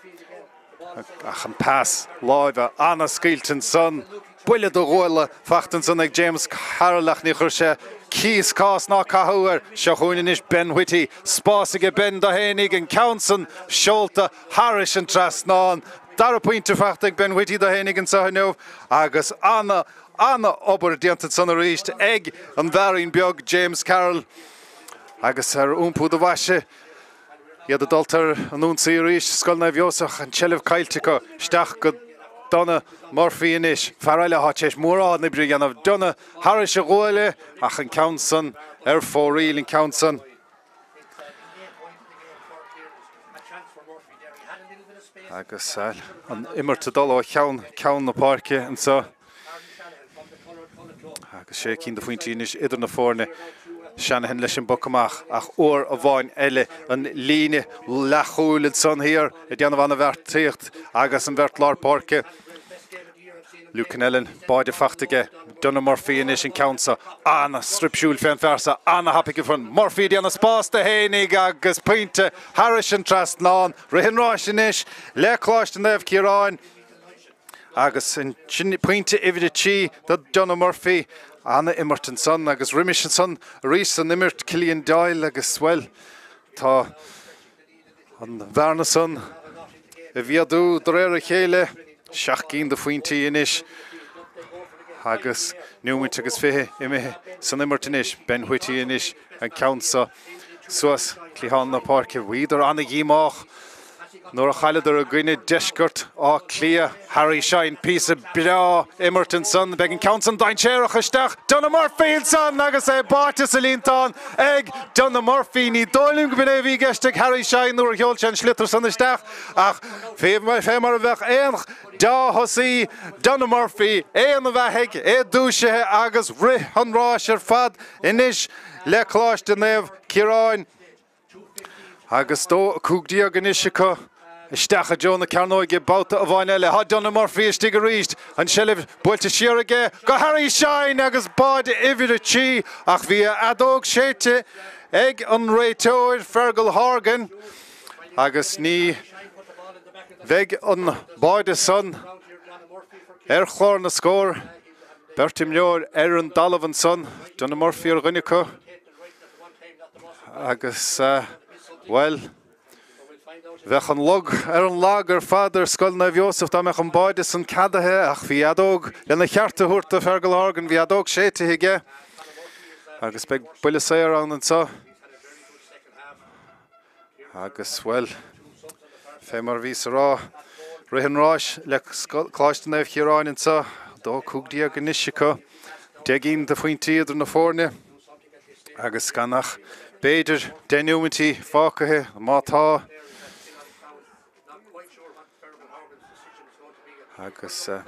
Achan Pass, Live, Anna Skilton, son, Willa de Rolla, Fachtenson, James Harlach Nichershe. Keys cost not Kahauer, Shahunish Ben Whitty, Spassige Ben Dahenig and Counson, Schulte, Harris and Trasnan, Darapuin to Fachtig Ben Whitty Dahenig and Sahanov, Agus Anna, Anna Ober Diantetson reached, Egg and Varin Bjog, James Carroll, Agus her Umpu the Washe, Yad Adulter, Anunsi reached, Skolnev Yosach and Chelev Kailchiko, Stach Donna Murphy inish Farrell Hotch Mura Nibrian of Donna Harris Royle Achan Counson Air for Real in Counson Agasal and Immer to Dollar Count Count the Park and so Agashaking the Funtinish Idrna Forne Shanahan Lishan Bukamach, Ach Or Avon Elle, and Line Lachul and Son here, Diana van der Verticht, Agus and Vertlar Parke, Lucan Ellen, Bode Fachtige, Donna Murphy in Ishin Council, Anna Stripschul Fanfarsa, Anna Happy from Murphy, Diana Spas, the Heinig, Agus Pinte, Harris and Trastlan, Rehin Roshinish, Leclash and Nev Kiran, Agus and Pinte Ividici, the Donna Murphy. Anna Immerton son, agus Rimish son, Reese and Immert Killian Doyle, agus well, ta an Varna son, Viadu Drere Chele, Shachin the Fuinty inish, agus Newman took his fihe, Imme, son Immertonish, Ben Whitty inish, and Council, Suas, Clihanna Park, Weeder, Anna Gimach, Nora Halader, Gwynne, Deshkert, Ah Clea, Harry Shine, Piece of Blau, Emerton Son, Begging Council, Dine Cher, Hashtag, Donna Murphy, Son, Nagase, Bartis, Elinton, Egg, Donna Murphy, Nidolim, Gwynne, Vigestek, Harry Shine, Nora Hjolchen, Schlitter, Son, Hashtag, Ach, Femmer, Femmer, Vach, Da Hossi, Donna Murphy, Ean Vahek, Edushe, Agus, Rihan Rasher, Fad, Inish, Leclash, Denev, Kiran, Augusto, Kugdia, Ganishika, Stacha John the Carnoy get bout of Vinelle. Had Donna Murphy is diggerist and Shelev Boltashirage. Go Harry Shine agus Bod Ivirichi. Ach via Adog Shete Egg on Reto Fergal Horgan. Agus ni Veg on Bod Son. Erchorn the score. Bertimlor Aaron Donovan Son. Donna Murphy or Gunniko. Agus uh, well. Vechan log Aaron Lager father Skull Navios of Damechan Boydis and Cadahe, Ach Viadog, Lena Herte Hurta Fergal Horgan, Viadog Shete Hige. Agus Big Bullisay around and so. Agus well. Femar Visera, Rihan Rosh, Lek Klashtanev Hiran and so. Dog Hugdia Ganishiko, Degin the Fuintier in the Forne. Agus Ganach, Bader, Denumity, Fakahe, Mata. Agus uh,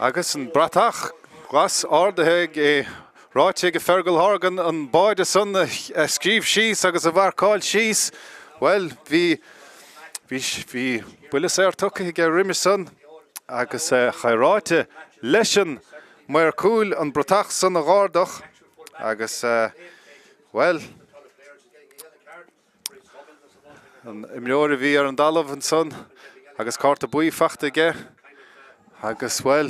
Agus and Bratach Glass Ardheg a Rotig Fergal Horgan and Boyd the son the Scrieve Shees Agus a Varkal Shees. Well we we we Bullisar took a Rimison Agus a Chairate Leshen Merkul and Bratach son a Gardach Agus uh, well and Imriori Vier and Dalav and son Agus Carta Bui Fachtige, Agus well,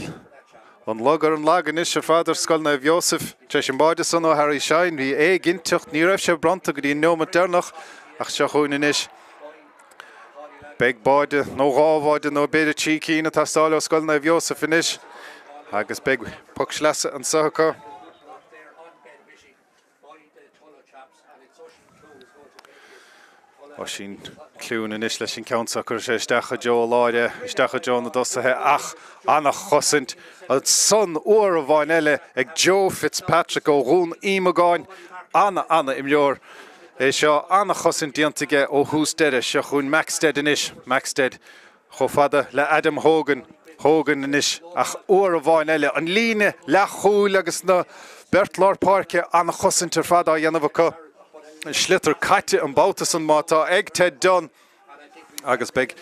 on Logger and Lagenish, your father Skolnev Joseph, Chesham Bodison, Harry Shine, the egg in Tucht Nirevsha Bronto, the no maternach, ach big body, no raw no bit of cheeky in it. Tastal Oskalna Joseph finish. Agus big puck schlasse and Saka. Oshin Clune and Ishlashin Council Stacha Joe Lloyd, Stacha John the Dossahe, Ach, Anna Hossent, a son or a Vanelle, a Joe Fitzpatrick, O'Roon Imogon, Anna Anna Imyor. Isha Anna Hossent Dientige, O Husted, Shahun Maxted and Ish, Maxted, Hofada, La Adam Hogan, Hogan and Ish, Ach or a Vanelle, and Line, La Hulagasna, Bertlor Parke, Anna Hossent, Fada Yanovaka. Schlitter Kate and Bautason Mata, Egg Ted Dunn, Agus Beg,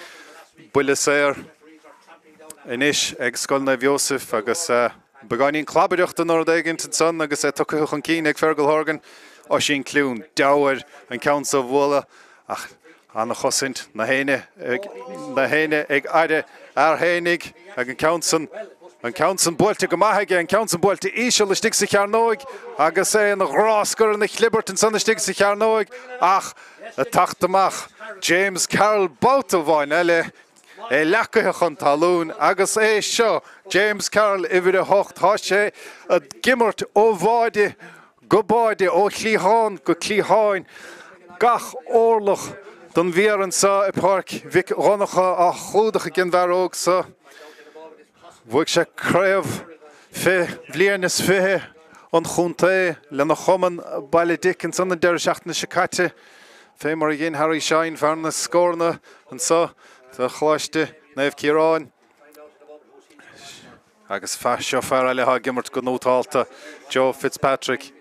Bullisair, Inish, Egg Skolnev Joseph, Agus Begonin Klaberducht, the Nordegent and Son, Agus Tokuchan Keen, Egg Fergal Horgan, Oshin Clune, Dower, and Council Wola, Ach, Anna Hossint, Nahene, Nahene, Egg Ade, Arhenig, Egg Council, and Council Bolte Gamahaga and Council Bolte Ishel, the Stixi Carnoig, Agase and the Rosker and the Libert and Son the Stixi Carnoig, Ach, the Tachtamach, James Carroll Boutavon, Ele, Elaka Hontaloon, Agase Shaw, James Carroll, Ivida Hocht Hoshe, a Gimmert, Ovode, Gobode, O Clihon, Goclihoin, Gach Orloch, Don Viren saw a park, Vic Ronocha, a Hodachigin Varog, so. Vuksha Krev, Fe, Vliernes Fe, and Hunte, Lenochoman, Bally Dickens, and the Derishachten Shakate, Fe Morgan, Harry Shine, Varnes Skorna, and so the Chlashte, Nev Kiran, Agus Fasho Faraleha Gimmert Gunot Alta, Joe Fitzpatrick,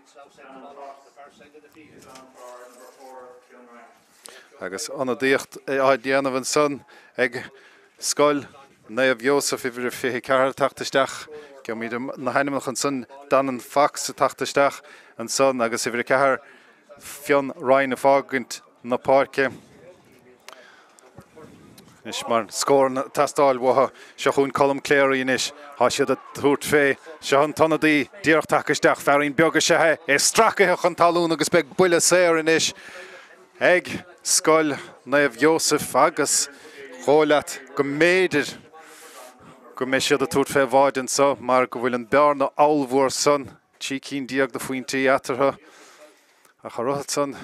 Agus Onadicht, Diana and Son, Egg Skull. Nev Joseph, if you're fifty Carl Tachtestach, come with him. Naheimel and son Dan Fox Tachtestach and son. I guess if you're Carl Fionn Ryan Fogent na parke. Ishman scorn Tastal Waha Shahun Colum Clary Inish Hashida Turtfe Shahan Tonadi Dirk Tachtestach Farin Biogashe Estrake Chantalun Gusbeg Bullaser Inish Egg Skull Nev Joseph Agus Holat Gomader. Commissioner the Tour Fair Warden, so Marco William Berna, Alvor son, Cheekin Diag the Fuente after her. A Haraldson,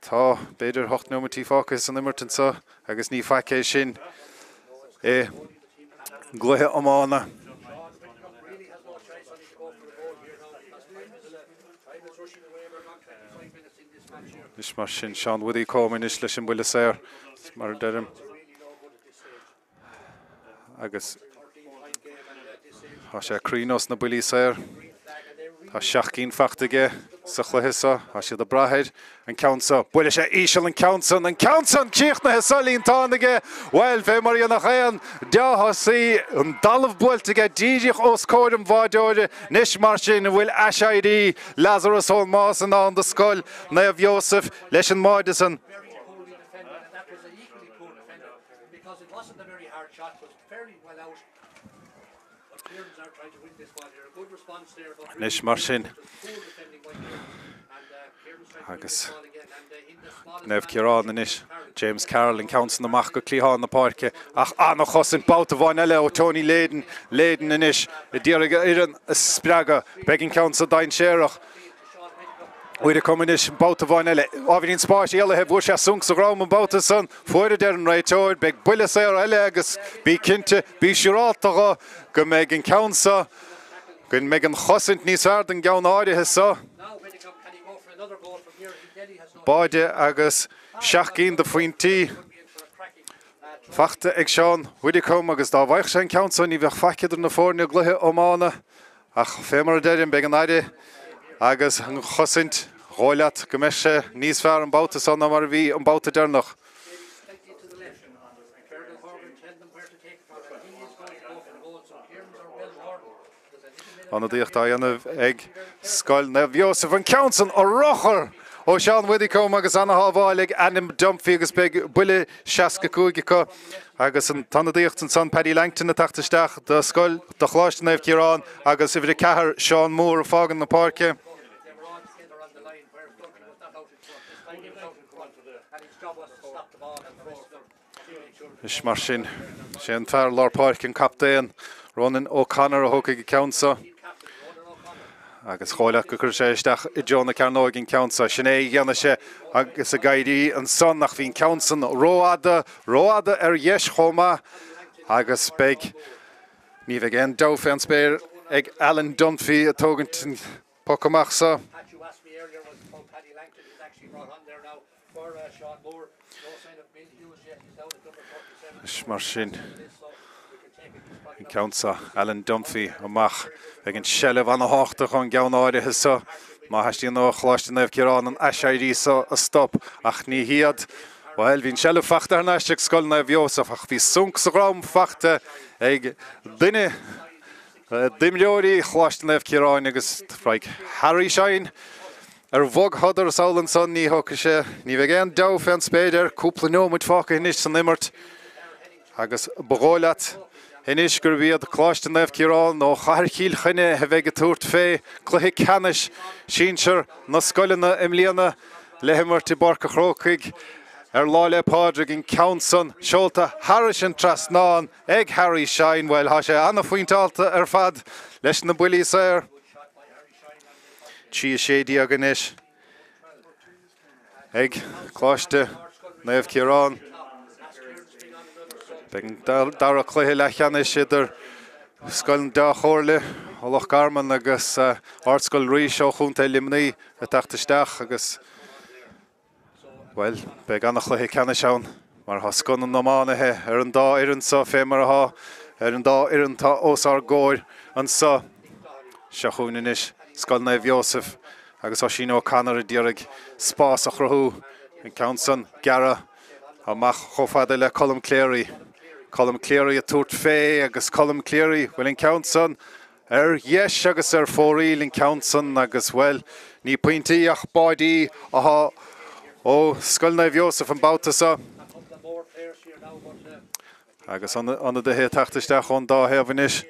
Ta, Bader Hochtnomity Focus and Emerton, so I guess Nifake Shin, eh, Glohe Amana. Ishmashin Sean Woody Coleman, Ishlishin Willisair, Smarderim. Agus Hasha Krinos na bully sir. Hashakin Fachtige, Sachlehissa, Hasha the Brahead, and Council, Bullisha Ishel and Council, and Council, Kirchna Hessalin Tarnige, while Femoria Nahan, Dahasi, and Dalov Bultige, Dijik Oscodum Vadode, Nishmarshin, Will Ashaidi, Lazarus Holmas, and on the skull, Nev Joseph, Leshen Mardison. Nish Marshin, Agus, Nev Kiran, Nish, James Carroll, and Council the Machka Cliha in the Parke, Ach Anna Hossin, Bauta Vanella, O'Tony Laden, Laden, and Nish, Diriga Iran Spraga, begging Council Dine Sherach. With a combination bout of Vanelle, Avin Sparsh, Yellow have Wusha Sunks around about the sun, for the Derren right toward Big Bullisair, Allegas, Be Kinte, Be Shirataga, Gomegan Council, Gun Megan Hossent Nisard and Gaunadi has saw. Now, when it comes, can he go for another goal from here? Delhi has no. Bode, Agus, Shakin, the Fuinti, Fachte, Ekshan, Widdicom, Agus, the Weichshan Council, and Ivakakid and the Fornia Gluhe Omana, Ach Femer Derren, Beganadi. Agus Hossint, Roilat, Gemeshe, Nisvar and Bautas on Amarvi and Bauta Dernoch. On the Diachtayanov, Egg, Skull, Nev Joseph and Council, or Rocher, O'Shan Widdicombe, Agus Anna Havalig, Adam Dumpfigus Big, Bully, Shaska Kugiko, Agus and Tonadicht and Son Paddy Langton, the Tachtestach, the Skull, the Chlash Nev Kiran, Agus Ivricaher, Sean Moore, Fog in the Parke. Ishmarshin, Shane Farrell, Parkin captain, Ronan O'Connor, O'Hockey Council. Agus Chola Kukurshestach, Jonah Carnogin Council, Shane Yanashe, Agus Gaidi and Son Nachvin Council, Roada, Roada Eryesh Homa, Agus Beg, Nive again, Dauphin Spear, Egg Alan Dunphy, a Togentin Pocomaxa. Ishmarshin Council Alan Dunphy Amach against Shelley van Hochter on Gownoide Hissa Mahastino Chlashtinev Kiran and Ashairisa a stop Achni Hiad while Vin Shelley Fachter Nashik Skolnev Yosef Achvi Sunksram Fachter Egg Dine Dimliori Chlashtinev Kiran against Frank Harry Shine Er vog hadder Saulen son ni hokkeshe ni vegen Dauphin Spader kupleno mit fakke nicht nimmert Agus Bogolat Henish Gurbiad Klashtenef Kiral no Kharkil Khane vegetort fe Klehikanish Shincher Naskolena Emlena Lehmerti Barka Krokig Er Lale Padrig in Council Sholta Harish and Trasnan Egg Harry Shine while Hashe Anna Fuintalta Erfad Leshna Bully Sir Chia Shady Aganesh Egg Kloshte Nev Kiran Bing Dara Clehilachanish either Skull Da Horle, Oloch Carmen, Agus Art Skull Risho, Hunta Limni, Atachtestach, Agus. Well, Beganachle Canishan, Marhaskun and Nomanahe, Erenda Irinsa, Femeraha, Erenda Irinta Osar Goir, and so Shahuninish. Skolnev Joseph, agus Oisín O'Connor dirig Spas Achrahu, and Council Gara, Amach Chofadele Colum Cleary, Colum Cleary a Tort Fay, agus Colum Cleary, well in Council, Er Yesh agus Er Foril in Council, agus well, Ní Pointy Ach Body, Aha, Oh Skolnev Joseph and Bautasa. Agus on the on the head after Stach on Da Hervenish.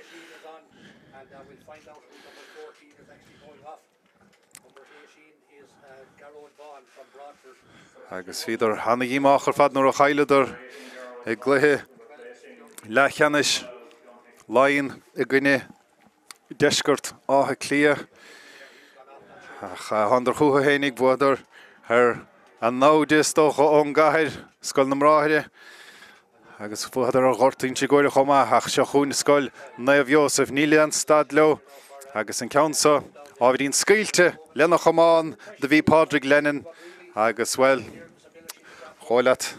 Agus feeder Hanigi Macher Fadnor a Highlander, a Glehe, Lachanish, Lion, a Guinea, Deshkert, a Clear, Hander Huhenig Water, her, and now this Doha on Gahir, Skolnamrahide, Agus Fuhader Hortin Chigori Homa, Hachahun Skol, Nev Joseph Nilian Stadlow, Agus in Council, Avidin Skilte, Lenochaman, the V. Padraig Lennon. Agus well, Cholat,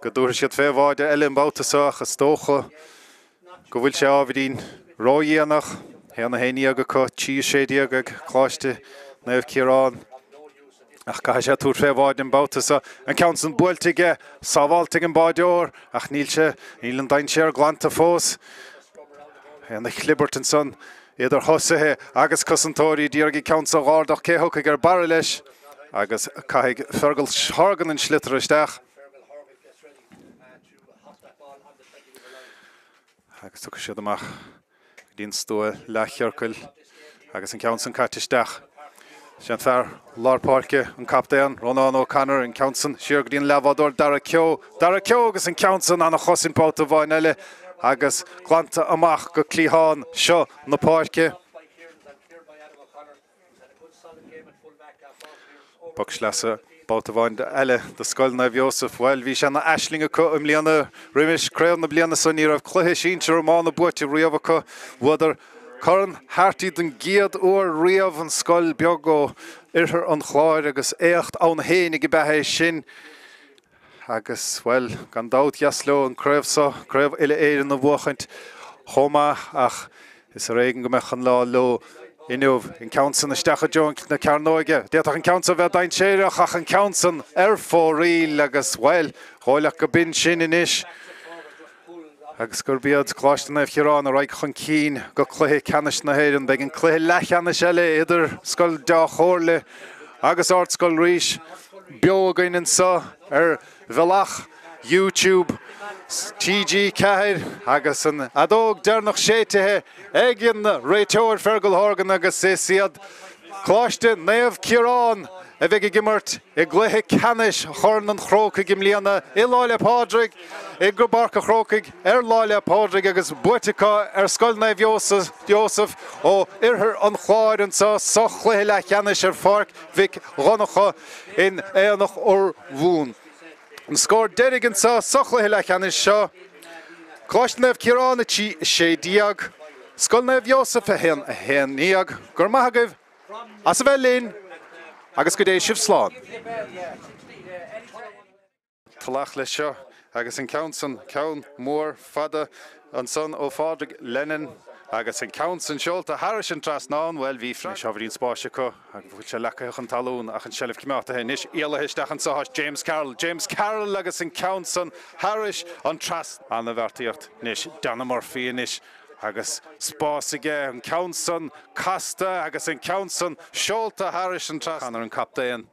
Gadurshit Fevard, Ellen Bautasar, Stocho, Govilcha Avidin, Royanach, Herna Heniagaka, Chi Shadiagak, Kloshte, Nev Kiran, Akashatur Fevard and Bautasar, and Council Bultige, Savaltig and Bador, Achnilche, Elan Dineshare, Glantafos, and the Cliberton son, Eder Hossehe, Agus Cosantori, Dirgi Council, Gardach Kehokagar Barrelish. Agus Cahig Fergal Horgan and Schlitterstach. Agus took a shadamach. Dienstoe Lachirkel. Agus in Council Catistach. Shanthar, Lord Parke and Captain, Ronan O'Connor and Council, Shirgdin Lavador, Darakyo, Darakyo, Agus in Council, Anachos in Porto Vainelle. Agus Glanta Amach, Clihan, Shaw, No Parke. Boxlasser, Bautavon, Elle, the Skolnev Joseph, while Vishana Ashlinga, Umliana, Rimish, Crayon, the Bliana Sonir of Clehishin, Romano, Butcher, Riavaka, Water, Corn, Hartid, and Geard, or Riav, and Skol, Biogo, Irher, and Chlorigus, Echt, on Henige Baheshin, Agus, well, Gandout, Yaslo, and Krevsa, Krev, Ele, Eden, the Wachent, Homa, Ach, is Regengemachan, Lalo. Inov in Council the Stacha Junk na Carnoige, the Attacking Council Verdine Shera, Hachen Council, Air for Real Agus Well, Holaka Bin Shininish, Agus Gurbiad, Klashtenef Hiran, Reichon Keen, Goklehe Kanish Nahiran, Begin Klehe Lachanish Ele, Eder, Skull Da Horle, Agus Art Skull Rish, Biogin and Sa, Er Velach, YouTube, T G Cahir, Agasan, Adog, Dernoch Shetehe, Egin, Raytor, Fergal Horgan, Agasesiad, Kloshton, Nev Kiran, Evig gimmert, a glehe canish, horn and crocig gimliana, Ilolia Podrig, Igrubarka crocig, Erlolia Podrig, agus Buetica, Erskolnev Joseph, Joseph, O Irher on Hoir and so, Sochlehila Canish, Fork, Vic Ronocha, in Eanoch or Woon. And score Derrigan saw Sochlehila Canish, Kloshnev Kiranichi, Shadiag, Skolnev Joseph, Hen Heniag, Gormahagiv, Asvelin. Agus go dé sibh slán. Talach leis seo agus an ceann san ceann mór fada an son ó fádraigh Lennon agus an ceann san seolta thar sin trasnáin bhfuil bhí freisin seabhraíonn spáise acu agus bhfuil se lecaoch an talún ach an seilbh cimeachta níos éilithis an sothas James Carroll. James Carroll agus an ceann san thairis an tras anna bheartaíocht níos Dana Murphy níos agus spásige an Council Costa agus an Council Scholta Harris and Trach and captain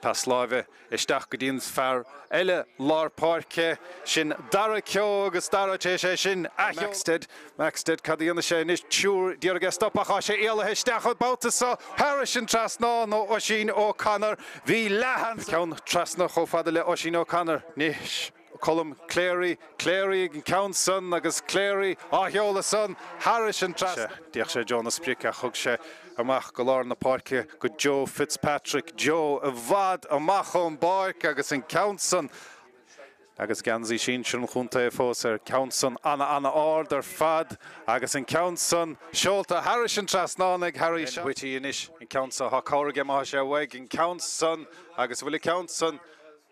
Paslave Stach Gedins Far Ella Lar Parke Shin Darakyo agus Darache Shin Maxted Maxted Cadian Shinish Chur Dirgestopachashe Ella Stach Bautasa Harris and Trasna no Oshin O'Connor Vi Lahan Count Trasna Hofadele Oshin O'Connor Nish Colum Clary, Clary and Countson, agus Clary, Ahiola son, Harris and Trash. Dearsha Jonas Prika, Hugsha, Amach Galar na Parke, good Joe Fitzpatrick, Joe, Avad, Amachon Bark, agus and Countson, agus Ganzi Shinchun Hunte Foser, Countson, Anna Anna Order, Fad, agus and Countson, Sholta, Harris and Trash, Nonig, Harry Shwitty Inish, and Countson, Hakorga Masha Weg, and Countson, agus Willie Countson,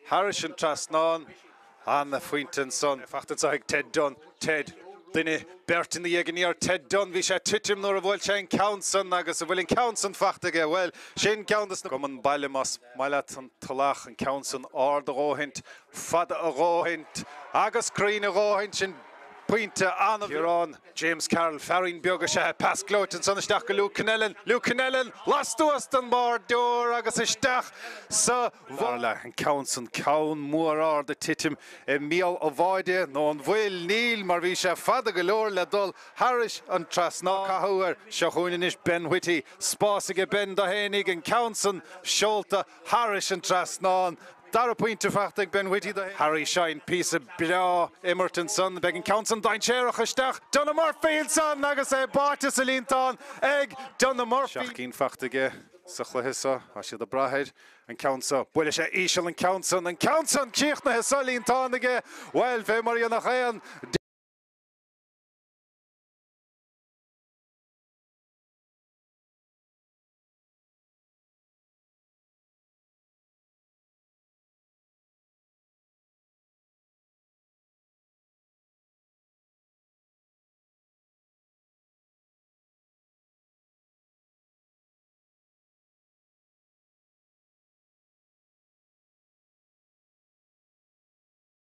Harris and Trash, Non. Anna Fuintinson, Fachtenzeig, Ted Dunn, Ted Dinne, Bert in the Yeganier, Ted Dunn, Visha Titim nor a Volchain Council, Nagas, a willing Council Fachtige, well, Shane Countess, Common Balimas, Malat and Talach and Council, Arda Rohint, Fada Rohint, Agus Green Rohint, and Pointer Anna Viron, James Carroll, Farin Biogasha, Pasclot and Sonstach, Luke Knellen, Luke Knellen, Last to us, Bordeaux, Agus Stach, Sir Varla and Council, Cown, Moor, the Titim, Emil Ovoide, Non Will, Neil, Marvisha, Father Galore, Ladol, Harris and Trasna, Kahauer, Shahuninish, Ben Whitty, Spassige, Ben Dahenig and Council, Sholta, Harris and Trasna. Dara Pointer Fachtig Ben Whitty, Harry Shine, Piece of Bra, Emerton Son, Begging Council, Dine Cherach, Stach, Donna Murphy, Son, Nagase, Bartisalin, Don, Egg, Donna Murphy. Shachin Fachtige, Sachlehissa, Asha the Brahead, and Council, Willisha Ishel and Council, and Council, Kirchna Hessalin, Tonige, Welve, Mariana Hayan.